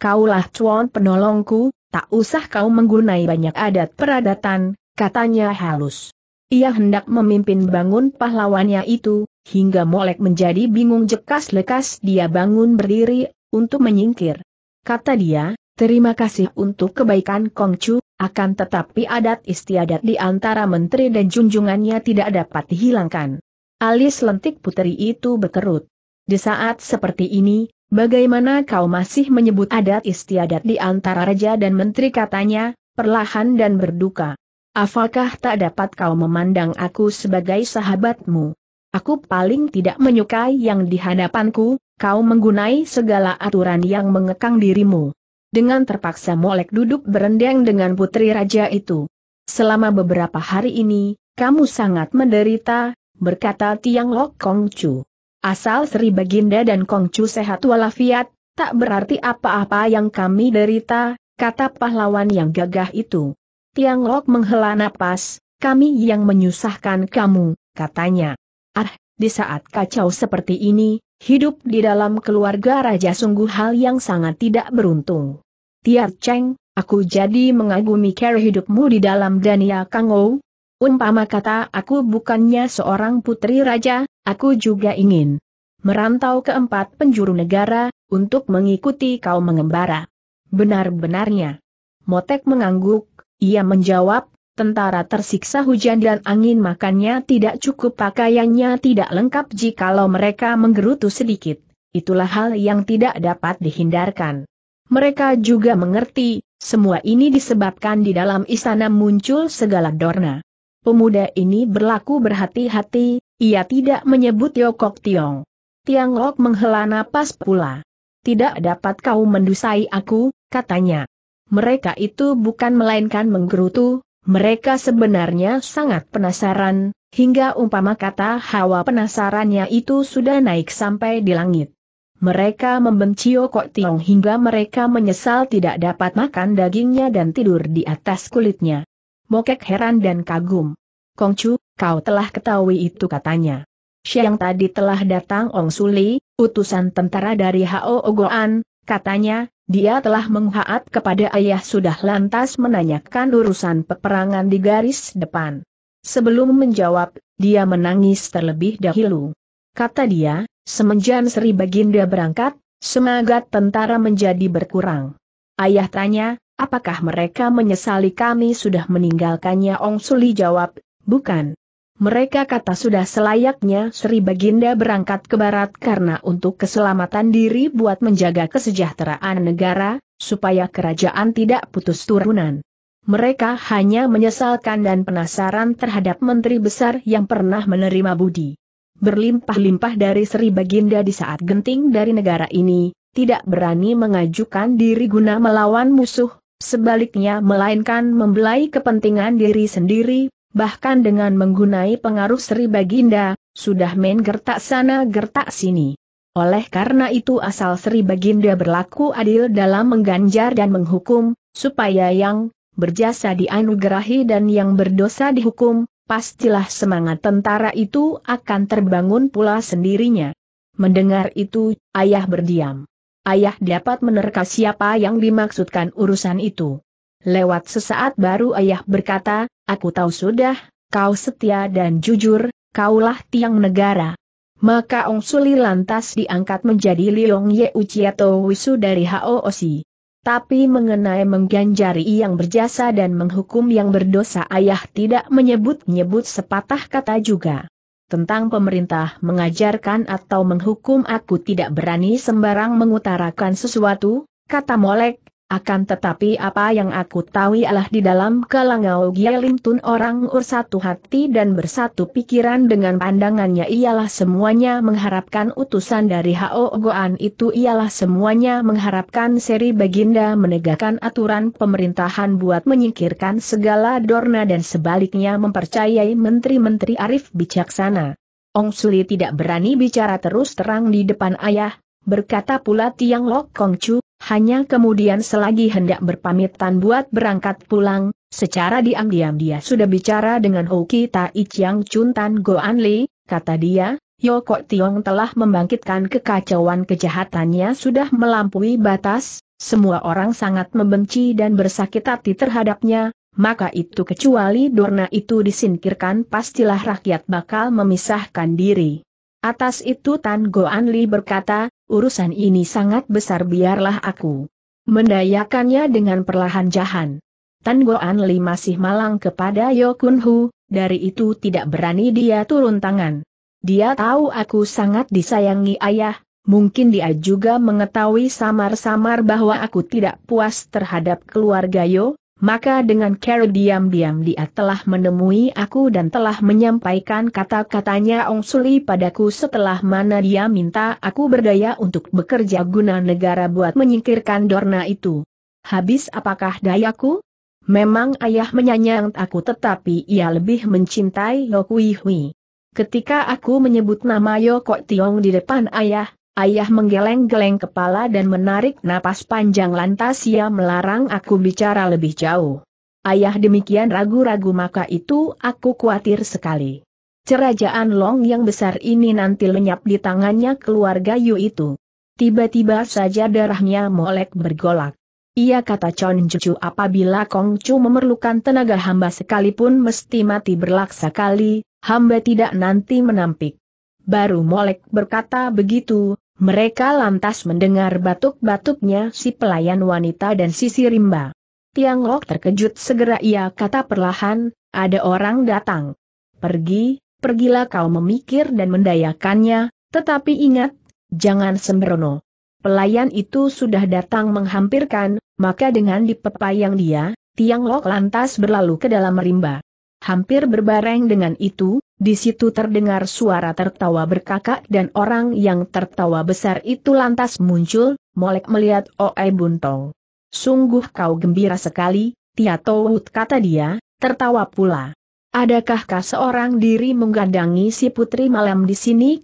"Kaulah cuan penolongku, tak usah kau menggunai banyak adat peradatan," katanya halus. Ia hendak memimpin bangun pahlawannya itu, hingga Molek menjadi bingung, jekas-lekas dia bangun berdiri, untuk menyingkir. Kata dia, "Terima kasih untuk kebaikan Kongcu. Akan tetapi adat istiadat di antara menteri dan junjungannya tidak dapat dihilangkan." Alis lentik Putri itu berkerut. "Di saat seperti ini, bagaimana kau masih menyebut adat istiadat di antara raja dan menteri?" katanya, perlahan dan berduka. "Apakah tak dapat kau memandang aku sebagai sahabatmu? Aku paling tidak menyukai yang di hadapanku, kau menggunai segala aturan yang mengekang dirimu." Dengan terpaksa Molek duduk berendang dengan Putri Raja itu. "Selama beberapa hari ini, kamu sangat menderita," berkata Tiang Lok Kongcu. "Asal Seri Baginda dan Kongcu sehat walafiat, tak berarti apa-apa yang kami derita," kata pahlawan yang gagah itu. Tiang Lok menghela napas, "Kami yang menyusahkan kamu," katanya. "Ah, di saat kacau seperti ini, hidup di dalam keluarga raja sungguh hal yang sangat tidak beruntung. Tiat Cheng, aku jadi mengagumi cara hidupmu di dalam dunia Kangou. Umpama kata aku bukannya seorang putri raja, aku juga ingin merantau ke 4 penjuru negara, untuk mengikuti kau mengembara." "Benar-benarnya." Molek mengangguk, ia menjawab, Tentara tersiksa hujan dan angin, makannya tidak cukup, pakaiannya tidak lengkap jikalau mereka menggerutu sedikit. Itulah hal yang tidak dapat dihindarkan. Mereka juga mengerti, semua ini disebabkan di dalam istana muncul segala dorna. Pemuda ini berlaku berhati-hati, ia tidak menyebut Yo Kok Tiong. Tiang Lok menghela napas pula. "Tidak dapat kau mendusai aku," katanya. "Mereka itu bukan melainkan menggerutu. Mereka sebenarnya sangat penasaran, hingga umpama kata hawa penasarannya itu sudah naik sampai di langit. Mereka membenci Yo Kok Tiong hingga mereka menyesal tidak dapat makan dagingnya dan tidur di atas kulitnya." Mokek heran dan kagum. "Kongcu, kau telah ketahui itu," katanya. "Siang tadi telah datang Ong Suli, utusan tentara dari Hao Ogoan," katanya. "Dia telah menghaat kepada ayah sudah lantas menanyakan urusan peperangan di garis depan. Sebelum menjawab, dia menangis terlebih dahulu. Kata dia, semenjak Seri Baginda berangkat, semangat tentara menjadi berkurang. Ayah tanya, apakah mereka menyesali kami sudah meninggalkannya?" Ong Suli jawab, "Bukan. Mereka kata sudah selayaknya Seri Baginda berangkat ke barat karena untuk keselamatan diri, buat menjaga kesejahteraan negara, supaya kerajaan tidak putus turunan. Mereka hanya menyesalkan dan penasaran terhadap menteri besar yang pernah menerima budi berlimpah-limpah dari Seri Baginda di saat genting dari negara ini, tidak berani mengajukan diri guna melawan musuh, sebaliknya melainkan membelai kepentingan diri sendiri. Bahkan dengan menggunai pengaruh Seri Baginda, sudah main gertak sana gertak sini. Oleh karena itu asal Seri Baginda berlaku adil dalam mengganjar dan menghukum, supaya yang berjasa dianugerahi dan yang berdosa dihukum, pastilah semangat tentara itu akan terbangun pula sendirinya." Mendengar itu, ayah berdiam. Ayah dapat menerka siapa yang dimaksudkan urusan itu. Lewat sesaat baru ayah berkata, "Aku tahu sudah, kau setia dan jujur, kaulah tiang negara." Maka Ong Suli lantas diangkat menjadi Liong Ye Uchiato Wisu dari Hoosi. Tapi mengenai mengganjari yang berjasa dan menghukum yang berdosa ayah tidak menyebut-nyebut sepatah kata juga. Tentang pemerintah mengajarkan atau menghukum aku tidak berani sembarang mengutarakan sesuatu, kata Molek. Akan tetapi apa yang aku tahu ialah di dalam kalangau Gielintun orang satu hati dan bersatu pikiran dengan pandangannya ialah semuanya mengharapkan utusan dari Hao Goan itu, ialah semuanya mengharapkan Seri Baginda menegakkan aturan pemerintahan buat menyingkirkan segala dorna dan sebaliknya mempercayai menteri-menteri arif bijaksana. Ong Suli tidak berani bicara terus terang di depan ayah, berkata pula Tiang Lok, "Kongcu, hanya kemudian selagi hendak berpamitan buat berangkat pulang, secara diam-diam dia sudah bicara dengan Hoki Tai Chiang Chuntan Goan Li," kata dia, "Yo Kok Tiong telah membangkitkan kekacauan, kejahatannya sudah melampaui batas, semua orang sangat membenci dan bersakit hati terhadapnya, maka itu kecuali dorna itu disingkirkan pastilah rakyat bakal memisahkan diri." Atas itu Tan Goan Li berkata, "Urusan ini sangat besar, biarlah aku mendayakannya dengan perlahan-lahan." Tan Goan Li masih malang kepada Yo Kun Hu, dari itu tidak berani dia turun tangan. "Dia tahu aku sangat disayangi ayah, mungkin dia juga mengetahui samar-samar bahwa aku tidak puas terhadap keluarga Yo, maka dengan cara diam-diam dia telah menemui aku dan telah menyampaikan kata-katanya Ong Suli padaku, setelah mana dia minta aku berdaya untuk bekerja guna negara buat menyingkirkan dorna itu. Habis apakah dayaku? Memang ayah menyayang aku, tetapi ia lebih mencintai Yo Hui Hui." Ketika aku menyebut nama Yo Kok Tiong di depan ayah, ayah menggeleng-geleng kepala dan menarik napas panjang, lantas ia melarang aku bicara lebih jauh. Ayah demikian ragu-ragu, maka itu aku khawatir sekali. Kerajaan Long yang besar ini nanti lenyap di tangannya keluarga Yu itu. Tiba-tiba saja darahnya Molek bergolak. Ia kata, "Con cucu, apabila Kongcu memerlukan tenaga hamba sekalipun mesti mati berlaksa kali, hamba tidak nanti menampik." Baru Molek berkata begitu, mereka lantas mendengar batuk-batuknya si pelayan wanita dan si Rimba. Tiang Lok terkejut segera ia kata perlahan, ada orang datang. Pergi, pergilah kau memikir dan mendayakannya, tetapi ingat, jangan sembrono. Pelayan itu sudah datang menghampirkan, maka dengan dipepayang dia, Tiang Lok lantas berlalu ke dalam rimba. Hampir berbareng dengan itu, di situ terdengar suara tertawa berkakak dan orang yang tertawa besar itu lantas muncul, Molek melihat Oe Buntong. Sungguh kau gembira sekali, Tia Towut, kata dia, tertawa pula. Adakahkah seorang diri menggandangi si putri malam di sini, ?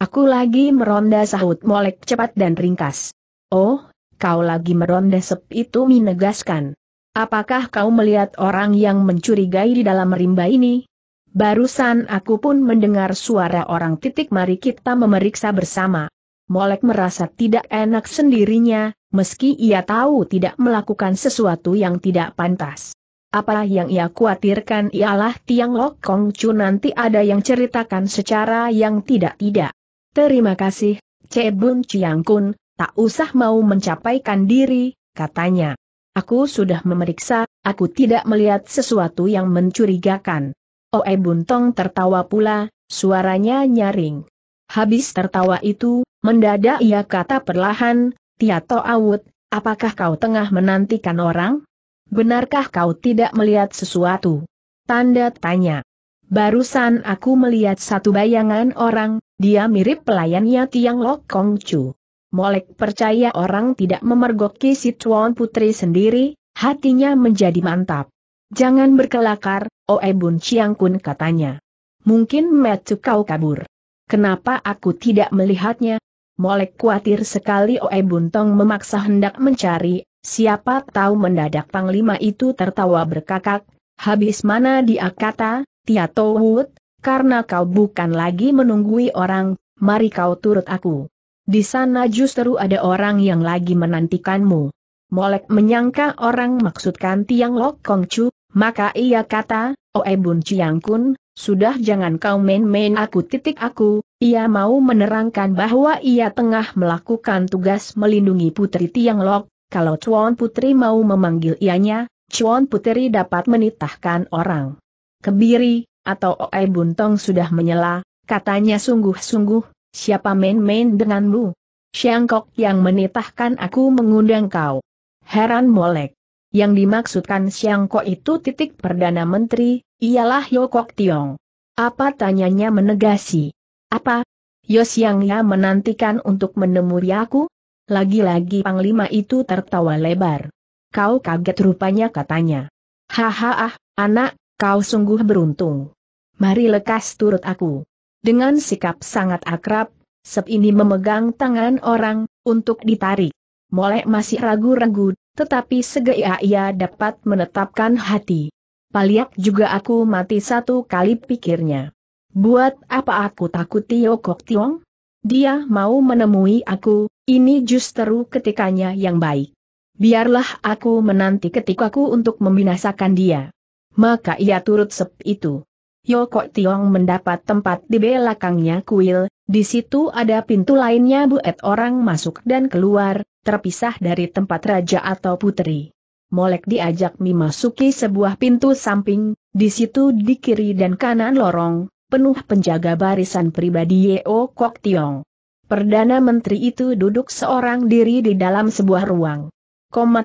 Aku lagi meronda, sahut Molek cepat dan ringkas. Oh, kau lagi meronda, Sep itu menegaskan. Apakah kau melihat orang yang mencurigai di dalam rimba ini? Barusan aku pun mendengar suara orang. Mari kita memeriksa bersama. Molek merasa tidak enak sendirinya, meski ia tahu tidak melakukan sesuatu yang tidak pantas. Apa yang ia khawatirkan ialah Tiang Lok Kongcu nanti ada yang ceritakan secara yang tidak-tidak. Terima kasih, Cebun Ciangkun, tak usah mau mencapaikan diri, katanya. Aku sudah memeriksa, aku tidak melihat sesuatu yang mencurigakan. Oe Buntong tertawa pula, suaranya nyaring. Habis tertawa itu, mendadak ia kata perlahan, Tia Towut, apakah kau tengah menantikan orang? Benarkah kau tidak melihat sesuatu? Tanda tanya. Barusan aku melihat satu bayangan orang, dia mirip pelayannya Tiang Lok Kongcu. Molek percaya orang tidak memergoki si Cuan Putri sendiri, hatinya menjadi mantap. Jangan berkelakar, Oe Buntong, katanya. Mungkin metu kau kabur. Kenapa aku tidak melihatnya? Molek khawatir sekali. Oe Buntong memaksa hendak mencari, siapa tahu mendadak panglima itu tertawa berkakak. Habis mana dia kata, Tia Towut, karena kau bukan lagi menunggui orang, mari kau turut aku. Di sana justru ada orang yang lagi menantikanmu. Molek menyangka orang maksudkan Tiang Lok Kongcu, maka ia kata, Oe Buntong, sudah jangan kau main-main aku. Ia mau menerangkan bahwa ia tengah melakukan tugas melindungi putri Tiang Lok. Kalau Cuan Putri mau memanggil ianya, Cuan Putri dapat menitahkan orang. Kebiri, atau Oe Buntong sudah menyela, katanya sungguh-sungguh, siapa main-main denganmu? Siangkok yang menitahkan aku mengundang kau. Heran Molek. Yang dimaksudkan Siangkok itu Perdana Menteri, ialah Yo Kok Tiong. Apa, tanyanya menegasi. Apa? Yo Siangnya menantikan untuk menemui aku? Lagi-lagi panglima itu tertawa lebar. Kau kaget rupanya, katanya. Hahaha, anak, kau sungguh beruntung. Mari lekas turut aku. Dengan sikap sangat akrab, Sep ini memegang tangan orang, untuk ditarik. Molek masih ragu-ragu, tetapi segera ia dapat menetapkan hati. Paliak juga aku mati satu kali, pikirnya. Buat apa aku takuti Yo Kok Tiong? Dia mau menemui aku. Ini justru ketikanya yang baik. Biarlah aku menanti ketikaku untuk membinasakan dia. Maka ia turut Sep itu. Yo Kok Tiong mendapat tempat di belakangnya kuil, di situ ada pintu lainnya buat orang masuk dan keluar, terpisah dari tempat raja atau putri. Molek diajak memasuki sebuah pintu samping, di situ di kiri dan kanan lorong, penuh penjaga barisan pribadi Yo Kok Tiong. Perdana Menteri itu duduk seorang diri di dalam sebuah ruang.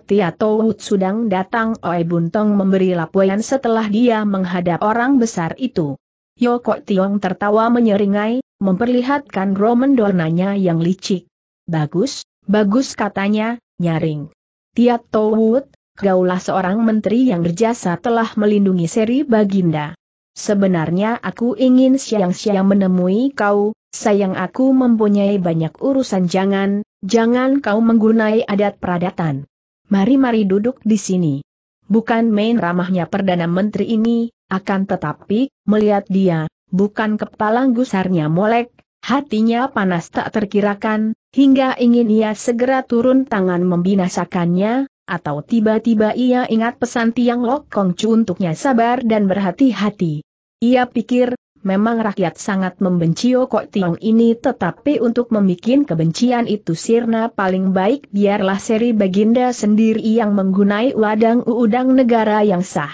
Tia Towut sedang datang. Oe Buntong memberi laporan setelah dia menghadap orang besar itu. Yo Kok Tiong tertawa menyeringai, memperlihatkan romendornanya yang licik. Bagus, bagus, katanya, nyaring. Tia Towut, kaulah seorang menteri yang berjasa telah melindungi Seri Baginda. Sebenarnya aku ingin siang-siang menemui kau. Sayang aku mempunyai banyak urusan. Jangan kau menggunai adat peradatan. Mari duduk di sini. Bukan main ramahnya Perdana Menteri ini, akan tetapi, melihat dia, bukan kepala gusarnya Molek, hatinya panas tak terkirakan, hingga ingin ia segera turun tangan membinasakannya, atau tiba-tiba ia ingat pesan Tiang Lok Kongcu untuknya sabar dan berhati-hati. Ia pikir, memang rakyat sangat membenci Yo Kok Tiong ini, tetapi untuk membuat kebencian itu sirna paling baik biarlah Seri Baginda sendiri yang menggunai wadang uudang negara yang sah.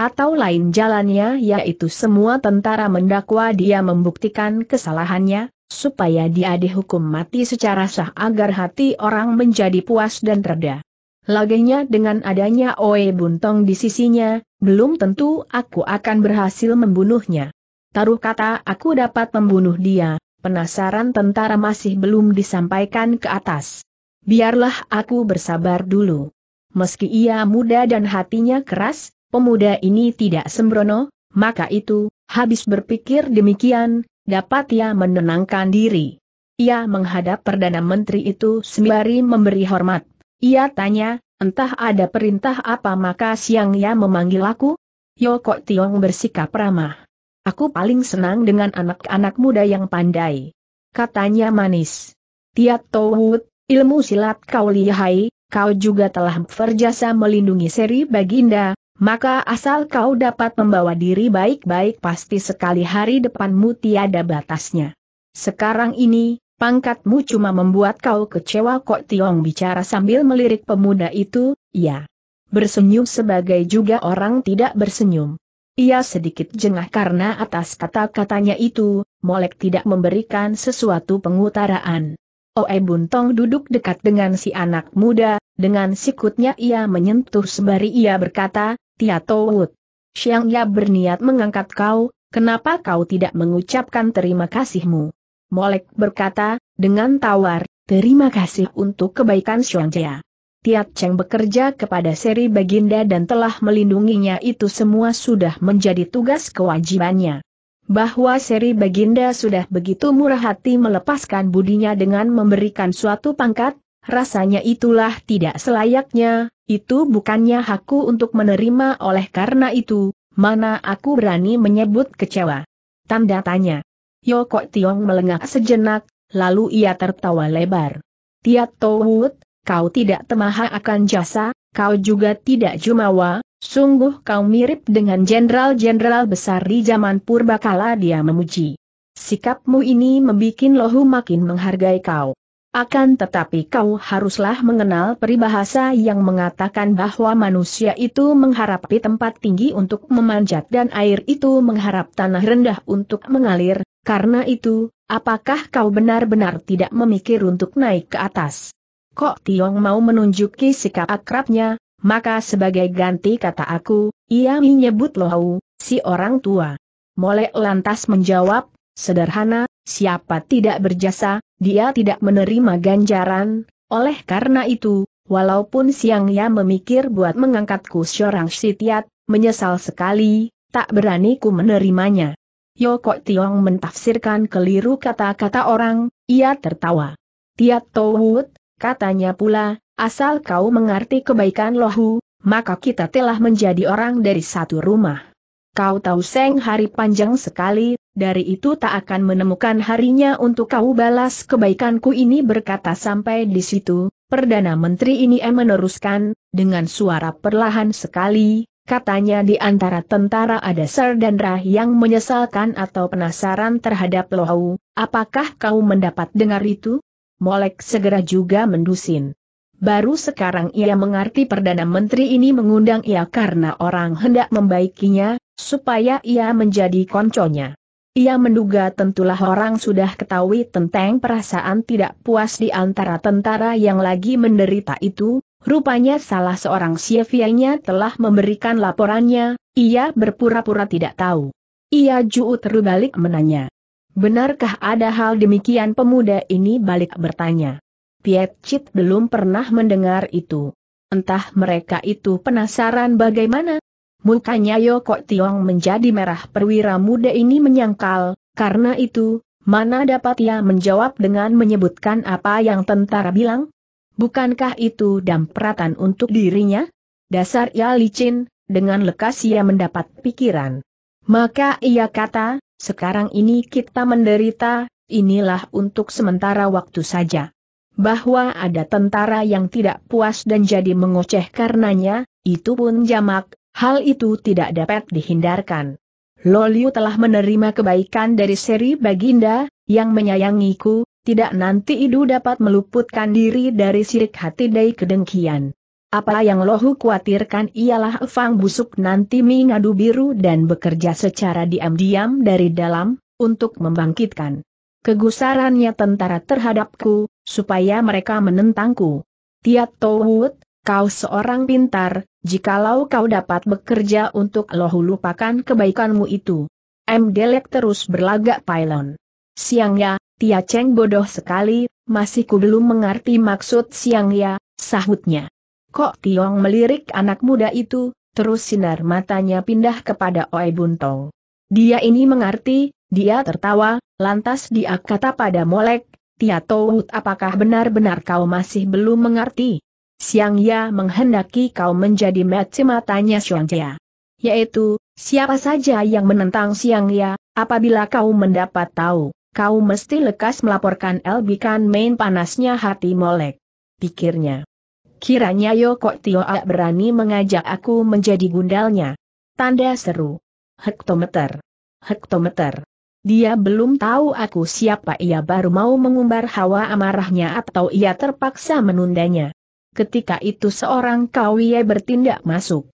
Atau lain jalannya yaitu semua tentara mendakwa dia membuktikan kesalahannya, supaya dia dihukum mati secara sah agar hati orang menjadi puas dan reda. Laginya dengan adanya Oe Buntong di sisinya, belum tentu aku akan berhasil membunuhnya. Taruh kata aku dapat membunuh dia, penasaran tentara masih belum disampaikan ke atas. Biarlah aku bersabar dulu. Meski ia muda dan hatinya keras, pemuda ini tidak sembrono, maka itu, habis berpikir demikian, dapat ia menenangkan diri. Ia menghadap Perdana Menteri itu sembari memberi hormat. Ia tanya, entah ada perintah apa maka siang ia memanggil aku? Yo Kok Tiong bersikap ramah. Aku paling senang dengan anak-anak muda yang pandai. Katanya manis. Tia Taut, ilmu silat kau lihai, kau juga telah berjasa melindungi Seri Baginda, maka asal kau dapat membawa diri baik-baik pasti sekali hari depanmu tiada batasnya. Sekarang ini, pangkatmu cuma membuat kau kecewa. Kok Tiong bicara sambil melirik pemuda itu, ia bersenyum sebagai juga orang tidak bersenyum. Ia sedikit jengah karena atas kata-katanya itu, Molek tidak memberikan sesuatu pengutarahan. Oe Buntong duduk dekat dengan si anak muda, dengan sikutnya ia menyentuh sembari ia berkata, Tia Towut, siang ia berniat mengangkat kau, kenapa kau tidak mengucapkan terima kasihmu? Molek berkata, dengan tawar, terima kasih untuk kebaikan Xiangjia. Tiat Cheng bekerja kepada Seri Baginda dan telah melindunginya, itu semua sudah menjadi tugas kewajibannya. Bahwa Seri Baginda sudah begitu murah hati melepaskan budinya dengan memberikan suatu pangkat, rasanya itulah tidak selayaknya, itu bukannya hakku untuk menerima. Oleh karena itu, mana aku berani menyebut kecewa? Tanda tanya. Yo Kok Tiong melengak sejenak, lalu ia tertawa lebar. Tia Towut, kau tidak temaha akan jasa, kau juga tidak jumawa, sungguh kau mirip dengan jenderal-jenderal besar di zaman purbakala, dia memuji. Sikapmu ini membikin lohu makin menghargai kau. Akan tetapi kau haruslah mengenal peribahasa yang mengatakan bahwa manusia itu mengharapi tempat tinggi untuk memanjat dan air itu mengharap tanah rendah untuk mengalir. Karena itu, apakah kau benar-benar tidak memikir untuk naik ke atas? Kok Tiong mau menunjuki sikap akrabnya, maka sebagai ganti kata aku, ia menyebut Lohau, si orang tua. Molek lantas menjawab, sederhana, siapa tidak berjasa, dia tidak menerima ganjaran, oleh karena itu, walaupun siangnya memikir buat mengangkatku seorang sitiat, menyesal sekali, tak berani ku menerimanya. Yo Kok Tiong mentafsirkan keliru kata-kata orang, ia tertawa. Tia Towut, katanya pula, asal kau mengerti kebaikan lohu, maka kita telah menjadi orang dari satu rumah. Kau tahu seng hari panjang sekali, dari itu tak akan menemukan harinya untuk kau balas kebaikanku ini. Berkata sampai di situ, Perdana Menteri ini meneruskan, dengan suara perlahan sekali. Katanya di antara tentara ada serdandra yang menyesalkan atau penasaran terhadap Lohau, apakah kau mendapat dengar itu? Molek segera juga mendusin. Baru sekarang ia mengerti Perdana Menteri ini mengundang ia karena orang hendak membaikinya, supaya ia menjadi konconya. Ia menduga tentulah orang sudah ketahui tentang perasaan tidak puas di antara tentara yang lagi menderita itu. Rupanya salah seorang Siewiye-nya telah memberikan laporannya, ia berpura-pura tidak tahu. Ia juut terbalik menanya. Benarkah ada hal demikian? Pemuda ini balik bertanya. Pietcit belum pernah mendengar itu. Entah mereka itu penasaran bagaimana? Mukanya Yo Kok Tiong menjadi merah. Perwira muda ini menyangkal, karena itu, mana dapat ia menjawab dengan menyebutkan apa yang tentara bilang? Bukankah itu dampratan untuk dirinya? Dasar ia licin, dengan lekas ia mendapat pikiran. Maka ia kata, sekarang ini kita menderita, inilah untuk sementara waktu saja. Bahwa ada tentara yang tidak puas dan jadi mengoceh karenanya, itu pun jamak, hal itu tidak dapat dihindarkan. Loliu telah menerima kebaikan dari Seri Baginda, yang menyayangiku, tidak nanti Idu dapat meluputkan diri dari sirik hati dari kedengkian. Apa yang Lohu khawatirkan ialah Fang busuk nanti mengadu biru dan bekerja secara diam-diam dari dalam, untuk membangkitkan kegusarannya tentara terhadapku, supaya mereka menentangku. Tia Towut, kau seorang pintar, jikalau kau dapat bekerja untuk Lohu lupakan kebaikanmu itu. Mdelek terus berlagak pylon. Siangnya, Tia Cheng bodoh sekali, masih ku belum mengerti maksud siangnya, sahutnya. Kok Tiong melirik anak muda itu, terus sinar matanya pindah kepada Oe Buntong. Dia ini mengerti, dia tertawa, lantas dia kata pada Molek, Tia Towut, apakah benar-benar kau masih belum mengerti? Siangya menghendaki kau menjadi matanya Siangya. Yaitu, siapa saja yang menentang Siangya, apabila kau mendapat tahu, kau mesti lekas melaporkan elbikan main panasnya hati Molek. Pikirnya. Kiranya Yo Kok Tiong berani mengajak aku menjadi gundalnya. Tanda seru. Hektometer. Hektometer. Dia belum tahu aku siapa, ia baru mau mengumbar hawa amarahnya atau ia terpaksa menundanya. Ketika itu seorang kawiye bertindak masuk.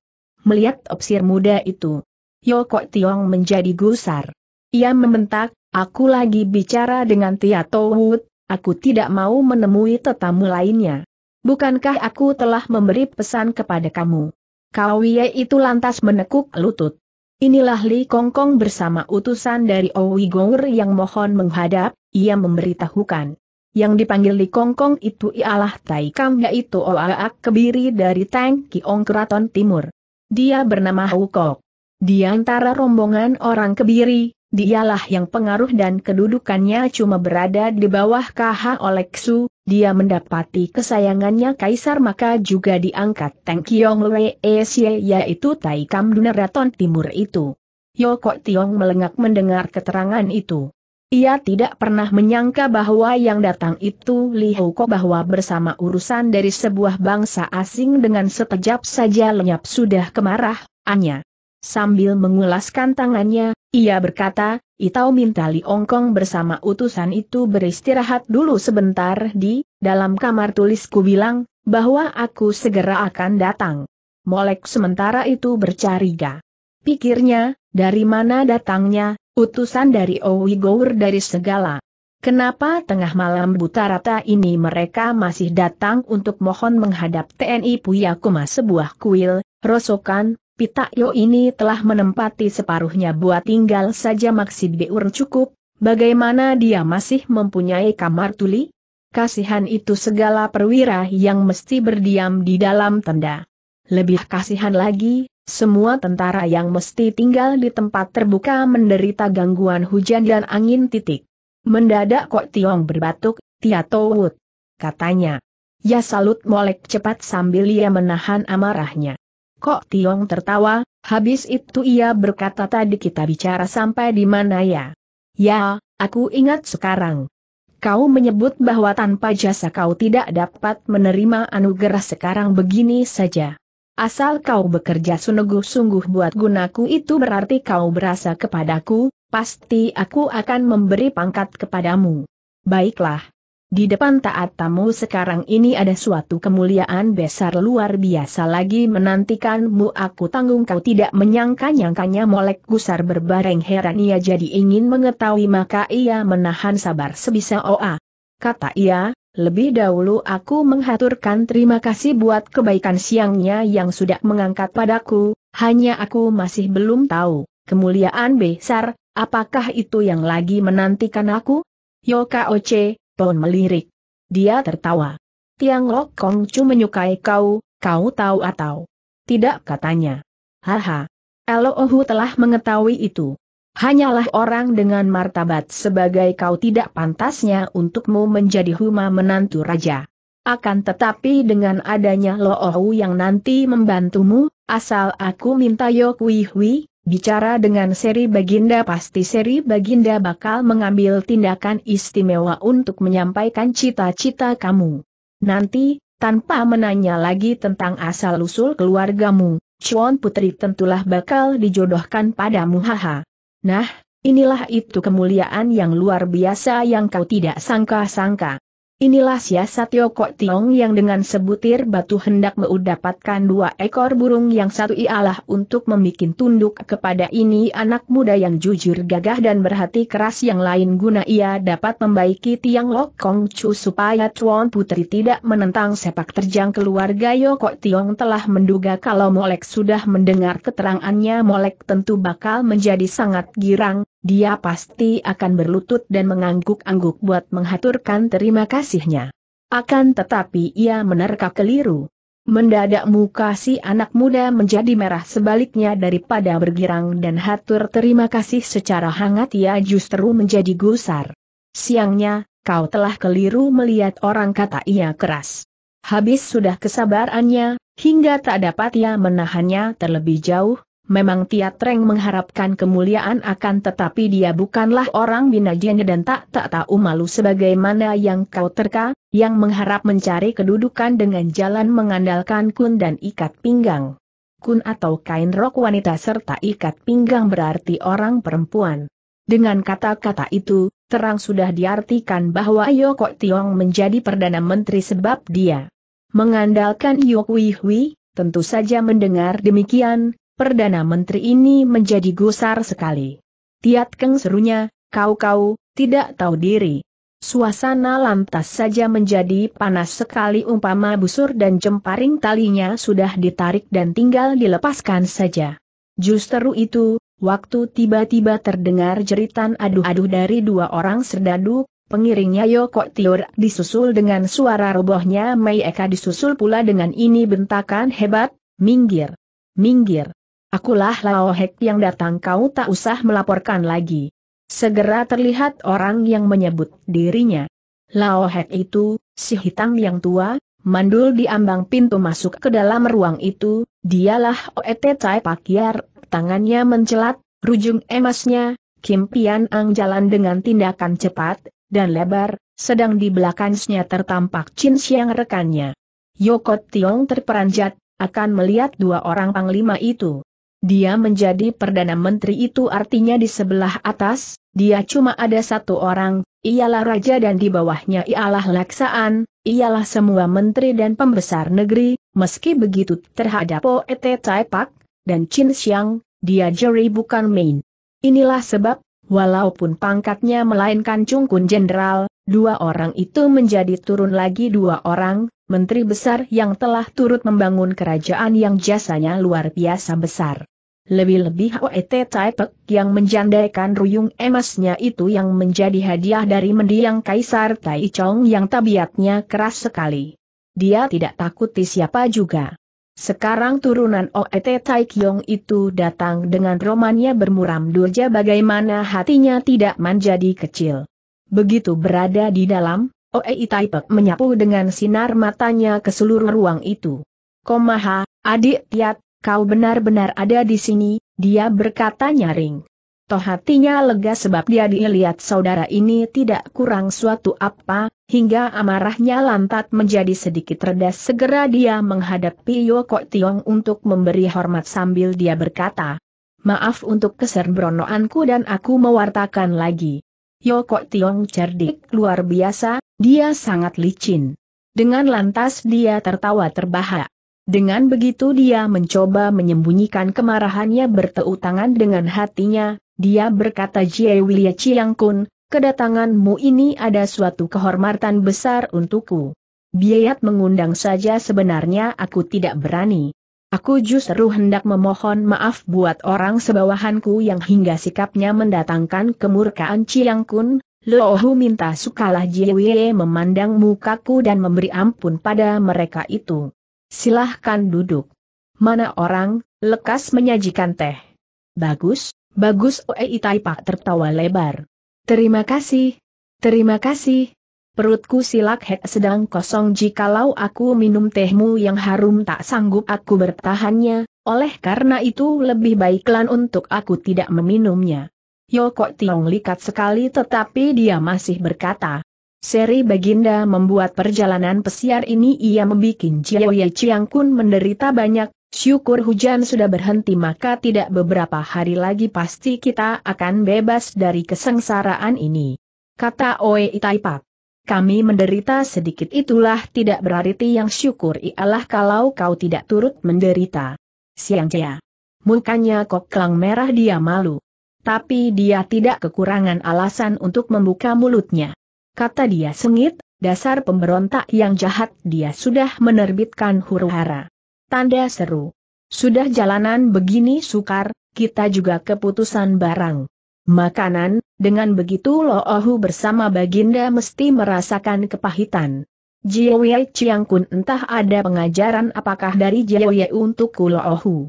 Melihat opsir muda itu, Yo Kok Tiong menjadi gusar. Ia membentak, aku lagi bicara dengan Tia Towut, aku tidak mau menemui tetamu lainnya. Bukankah aku telah memberi pesan kepada kamu? Kawiye itu lantas menekuk lutut. Inilah Li Kongkong bersama utusan dari Owi Gour yang mohon menghadap, ia memberitahukan. Yang dipanggil Li Kongkong itu ialah Taikam, yaitu Oak Kebiri dari Tang Kiong Keraton Timur. Dia bernama Hao Kok. Di antara rombongan orang Kebiri, dialah yang pengaruh dan kedudukannya cuma berada di bawah Kaha Olek Sum. Dia mendapati kesayangannya Kaisar, maka juga diangkat Tang Kiong Lue Esye, yaitu Taikam Duneraton Timur itu. Yo Kok Tiong melengak mendengar keterangan itu. Ia tidak pernah menyangka bahwa yang datang itu Li Hoko, bahwa bersama urusan dari sebuah bangsa asing dengan sekejap saja lenyap sudah kemarahannya. Sambil mengulaskan tangannya, ia berkata, Itau minta Li Kongkong bersama utusan itu beristirahat dulu sebentar di dalam kamar tulisku, bilang bahwa aku segera akan datang. Molek sementara itu bercuriga. Pikirnya, dari mana datangnya utusan dari Owi Gour dari segala? Kenapa tengah malam buta rata ini mereka masih datang untuk mohon menghadap TNI Puyakuma? Sebuah kuil rosokan Pita Yo ini telah menempati separuhnya, buat tinggal saja maksib Beur cukup. Bagaimana dia masih mempunyai kamar tuli? Kasihan itu segala perwira yang mesti berdiam di dalam tenda. Lebih kasihan lagi, semua tentara yang mesti tinggal di tempat terbuka menderita gangguan hujan dan angin. Mendadak Kok Tiong berbatuk, Tia Towut, katanya. Ya, salut Molek cepat, sambil ia menahan amarahnya. Kok Tiong tertawa, habis itu ia berkata, tadi kita bicara sampai di mana ya? Ya, aku ingat sekarang. Kau menyebut bahwa tanpa jasa kau tidak dapat menerima anugerah sekarang begini saja. Asal kau bekerja sungguh-sungguh buat gunaku, itu berarti kau berasa kepadaku, pasti aku akan memberi pangkat kepadamu. Baiklah. Di depan taat tamu sekarang ini ada suatu kemuliaan besar luar biasa lagi menantikanmu, aku tanggung kau tidak menyangka-nyangkanya. Molek gusar berbareng heran, ia jadi ingin mengetahui, maka ia menahan sabar sebisa. Oa, kata ia, lebih dahulu aku menghaturkan terima kasih buat kebaikan siangnya yang sudah mengangkat padaku, hanya aku masih belum tahu, kemuliaan besar, apakah itu yang lagi menantikan aku? Yo Koc, Pon melirik. Dia tertawa. Tiang Lok Kongcu menyukai kau, kau tahu atau? Tidak, katanya. Haha. Elohu telah mengetahui itu. Hanyalah orang dengan martabat sebagai kau tidak pantasnya untukmu menjadi huma menantu raja. Akan tetapi dengan adanya Loohu yang nanti membantumu, asal aku minta Yo Kui Hui bicara dengan Seri Baginda, pasti Seri Baginda bakal mengambil tindakan istimewa untuk menyampaikan cita-cita kamu. Nanti, tanpa menanya lagi tentang asal-usul keluargamu, Cuan Putri tentulah bakal dijodohkan padamu. Haha. Nah, inilah itu kemuliaan yang luar biasa yang kau tidak sangka-sangka. Inilah siasat Yo Kok Tiong yang dengan sebutir batu hendak mendapatkan dua ekor burung, yang satu ialah untuk membuat tunduk kepada ini anak muda yang jujur, gagah dan berhati keras, yang lain guna ia dapat membaiki Tiang Lok Kong Chu supaya Cuan Putri tidak menentang sepak terjang keluarga. Yo Kok Tiong telah menduga kalau Molek sudah mendengar keterangannya. Molek tentu bakal menjadi sangat girang. Dia pasti akan berlutut dan mengangguk-angguk buat menghaturkan terima kasihnya. Akan tetapi ia menerka keliru. Mendadak muka si anak muda menjadi merah, sebaliknya daripada bergirang dan hatur terima kasih secara hangat, ia justru menjadi gusar. Siangnya, kau telah keliru melihat orang, kata ia keras. Habis sudah kesabarannya, hingga tak dapat ia menahannya terlebih jauh. Memang Tia Treng mengharapkan kemuliaan, akan tetapi dia bukanlah orang binatang dan tak tahu malu sebagaimana yang kau terka, yang mengharap mencari kedudukan dengan jalan mengandalkan kun dan ikat pinggang. Kun atau kain rok wanita serta ikat pinggang berarti orang perempuan. Dengan kata-kata itu, terang sudah diartikan bahwa Yo Kok Tiong menjadi Perdana Menteri sebab dia mengandalkan Yo Kui Hui. Tentu saja mendengar demikian, Perdana Menteri ini menjadi gusar sekali. Tiat Keng, serunya, kau tidak tahu diri. Suasana lantas saja menjadi panas sekali, umpama busur dan jemparing talinya sudah ditarik dan tinggal dilepaskan saja. Justru itu, waktu tiba-tiba terdengar jeritan aduh-aduh dari dua orang serdadu, pengiringnya Yo Kok Tiong disusul dengan suara robohnya Mei Eka, disusul pula dengan ini bentakan hebat, minggir, minggir. Akulah Laohek yang datang, kau tak usah melaporkan lagi. Segera terlihat orang yang menyebut dirinya Laohek itu, si hitam yang tua, mandul di ambang pintu masuk ke dalam ruang itu. Dialah Oet Chai Pakyar, tangannya mencelat, rujung emasnya, Kim Pian Ang jalan dengan tindakan cepat dan lebar, sedang di belakangnya tertampak Qin Xiang rekannya. Yo Kok Tiong terperanjat, akan melihat dua orang panglima itu. Dia menjadi Perdana Menteri itu artinya di sebelah atas, dia cuma ada satu orang, ialah raja, dan di bawahnya ialah laksaan, ialah semua menteri dan pembesar negeri. Meski begitu, terhadap Oet Chai Pak dan Qin Xiang, dia jeri bukan main. Inilah sebab, walaupun pangkatnya melainkan cungkun jenderal, dua orang itu menjadi turun lagi dua orang menteri besar yang telah turut membangun kerajaan yang jasanya luar biasa besar. Lebih-lebih Oet Chai Pek yang menjandaikan ruyung emasnya itu yang menjadi hadiah dari mendiang Kaisar Taichong yang tabiatnya keras sekali. Dia tidak takuti siapa juga. Sekarang turunan Oet Chai Kiong itu datang dengan romannya bermuram durja, bagaimana hatinya tidak menjadi kecil. Begitu berada di dalam, Oe Chai Pek menyapu dengan sinar matanya ke seluruh ruang itu. Komaha, adik Tiat, kau benar-benar ada di sini, dia berkata nyaring. Toh hatinya lega sebab dia dilihat saudara ini tidak kurang suatu apa, hingga amarahnya lantat menjadi sedikit reda. Segera dia menghadapi Yo Kok Tiong untuk memberi hormat sambil dia berkata, maaf untuk keserbronoanku dan aku mewartakan lagi. Yo Kok Tiong cerdik luar biasa, dia sangat licin. Dengan lantas dia tertawa terbahak. Dengan begitu dia mencoba menyembunyikan kemarahannya bertepuk tangan dengan hatinya. Dia berkata, Siewiye Ciangkun, kedatanganmu ini ada suatu kehormatan besar untukku. Biat mengundang saja sebenarnya aku tidak berani. Aku justru hendak memohon maaf buat orang sebawahanku yang hingga sikapnya mendatangkan kemurkaan. Ciangkun, Lohu minta sukalah Siewiye memandang mukaku dan memberi ampun pada mereka itu. Silahkan duduk. Mana orang, lekas menyajikan teh. Bagus, bagus. Oe Chai Pak tertawa lebar. Terima kasih, terima kasih. Perutku silak hek sedang kosong, jikalau aku minum tehmu yang harum tak sanggup aku bertahannya, oleh karena itu lebih baiklah untuk aku tidak meminumnya. Yo Kok Tiong likat sekali tetapi dia masih berkata, Seri Baginda membuat perjalanan pesiar ini, ia membuat Siewiye Ciangkun menderita banyak, Syukur hujan sudah berhenti, maka tidak beberapa hari lagi pasti kita akan bebas dari kesengsaraan ini," kata Oe Itaipak. "Kami menderita sedikit itulah tidak berarti yang syukur ialah kalau kau tidak turut menderita." Siang Cia. Mukanya kok kelang merah, dia malu. Tapi dia tidak kekurangan alasan untuk membuka mulutnya. Kata dia sengit, "Dasar pemberontak yang jahat!" Dia sudah menerbitkan huru-hara. Tanda seru. Sudah jalanan begini sukar, kita juga keputusan barang makanan, dengan begitu Lohu bersama Baginda mesti merasakan kepahitan. Jiawe Chiang Kun, entah ada pengajaran apakah dari Jiawe untuk Lohu.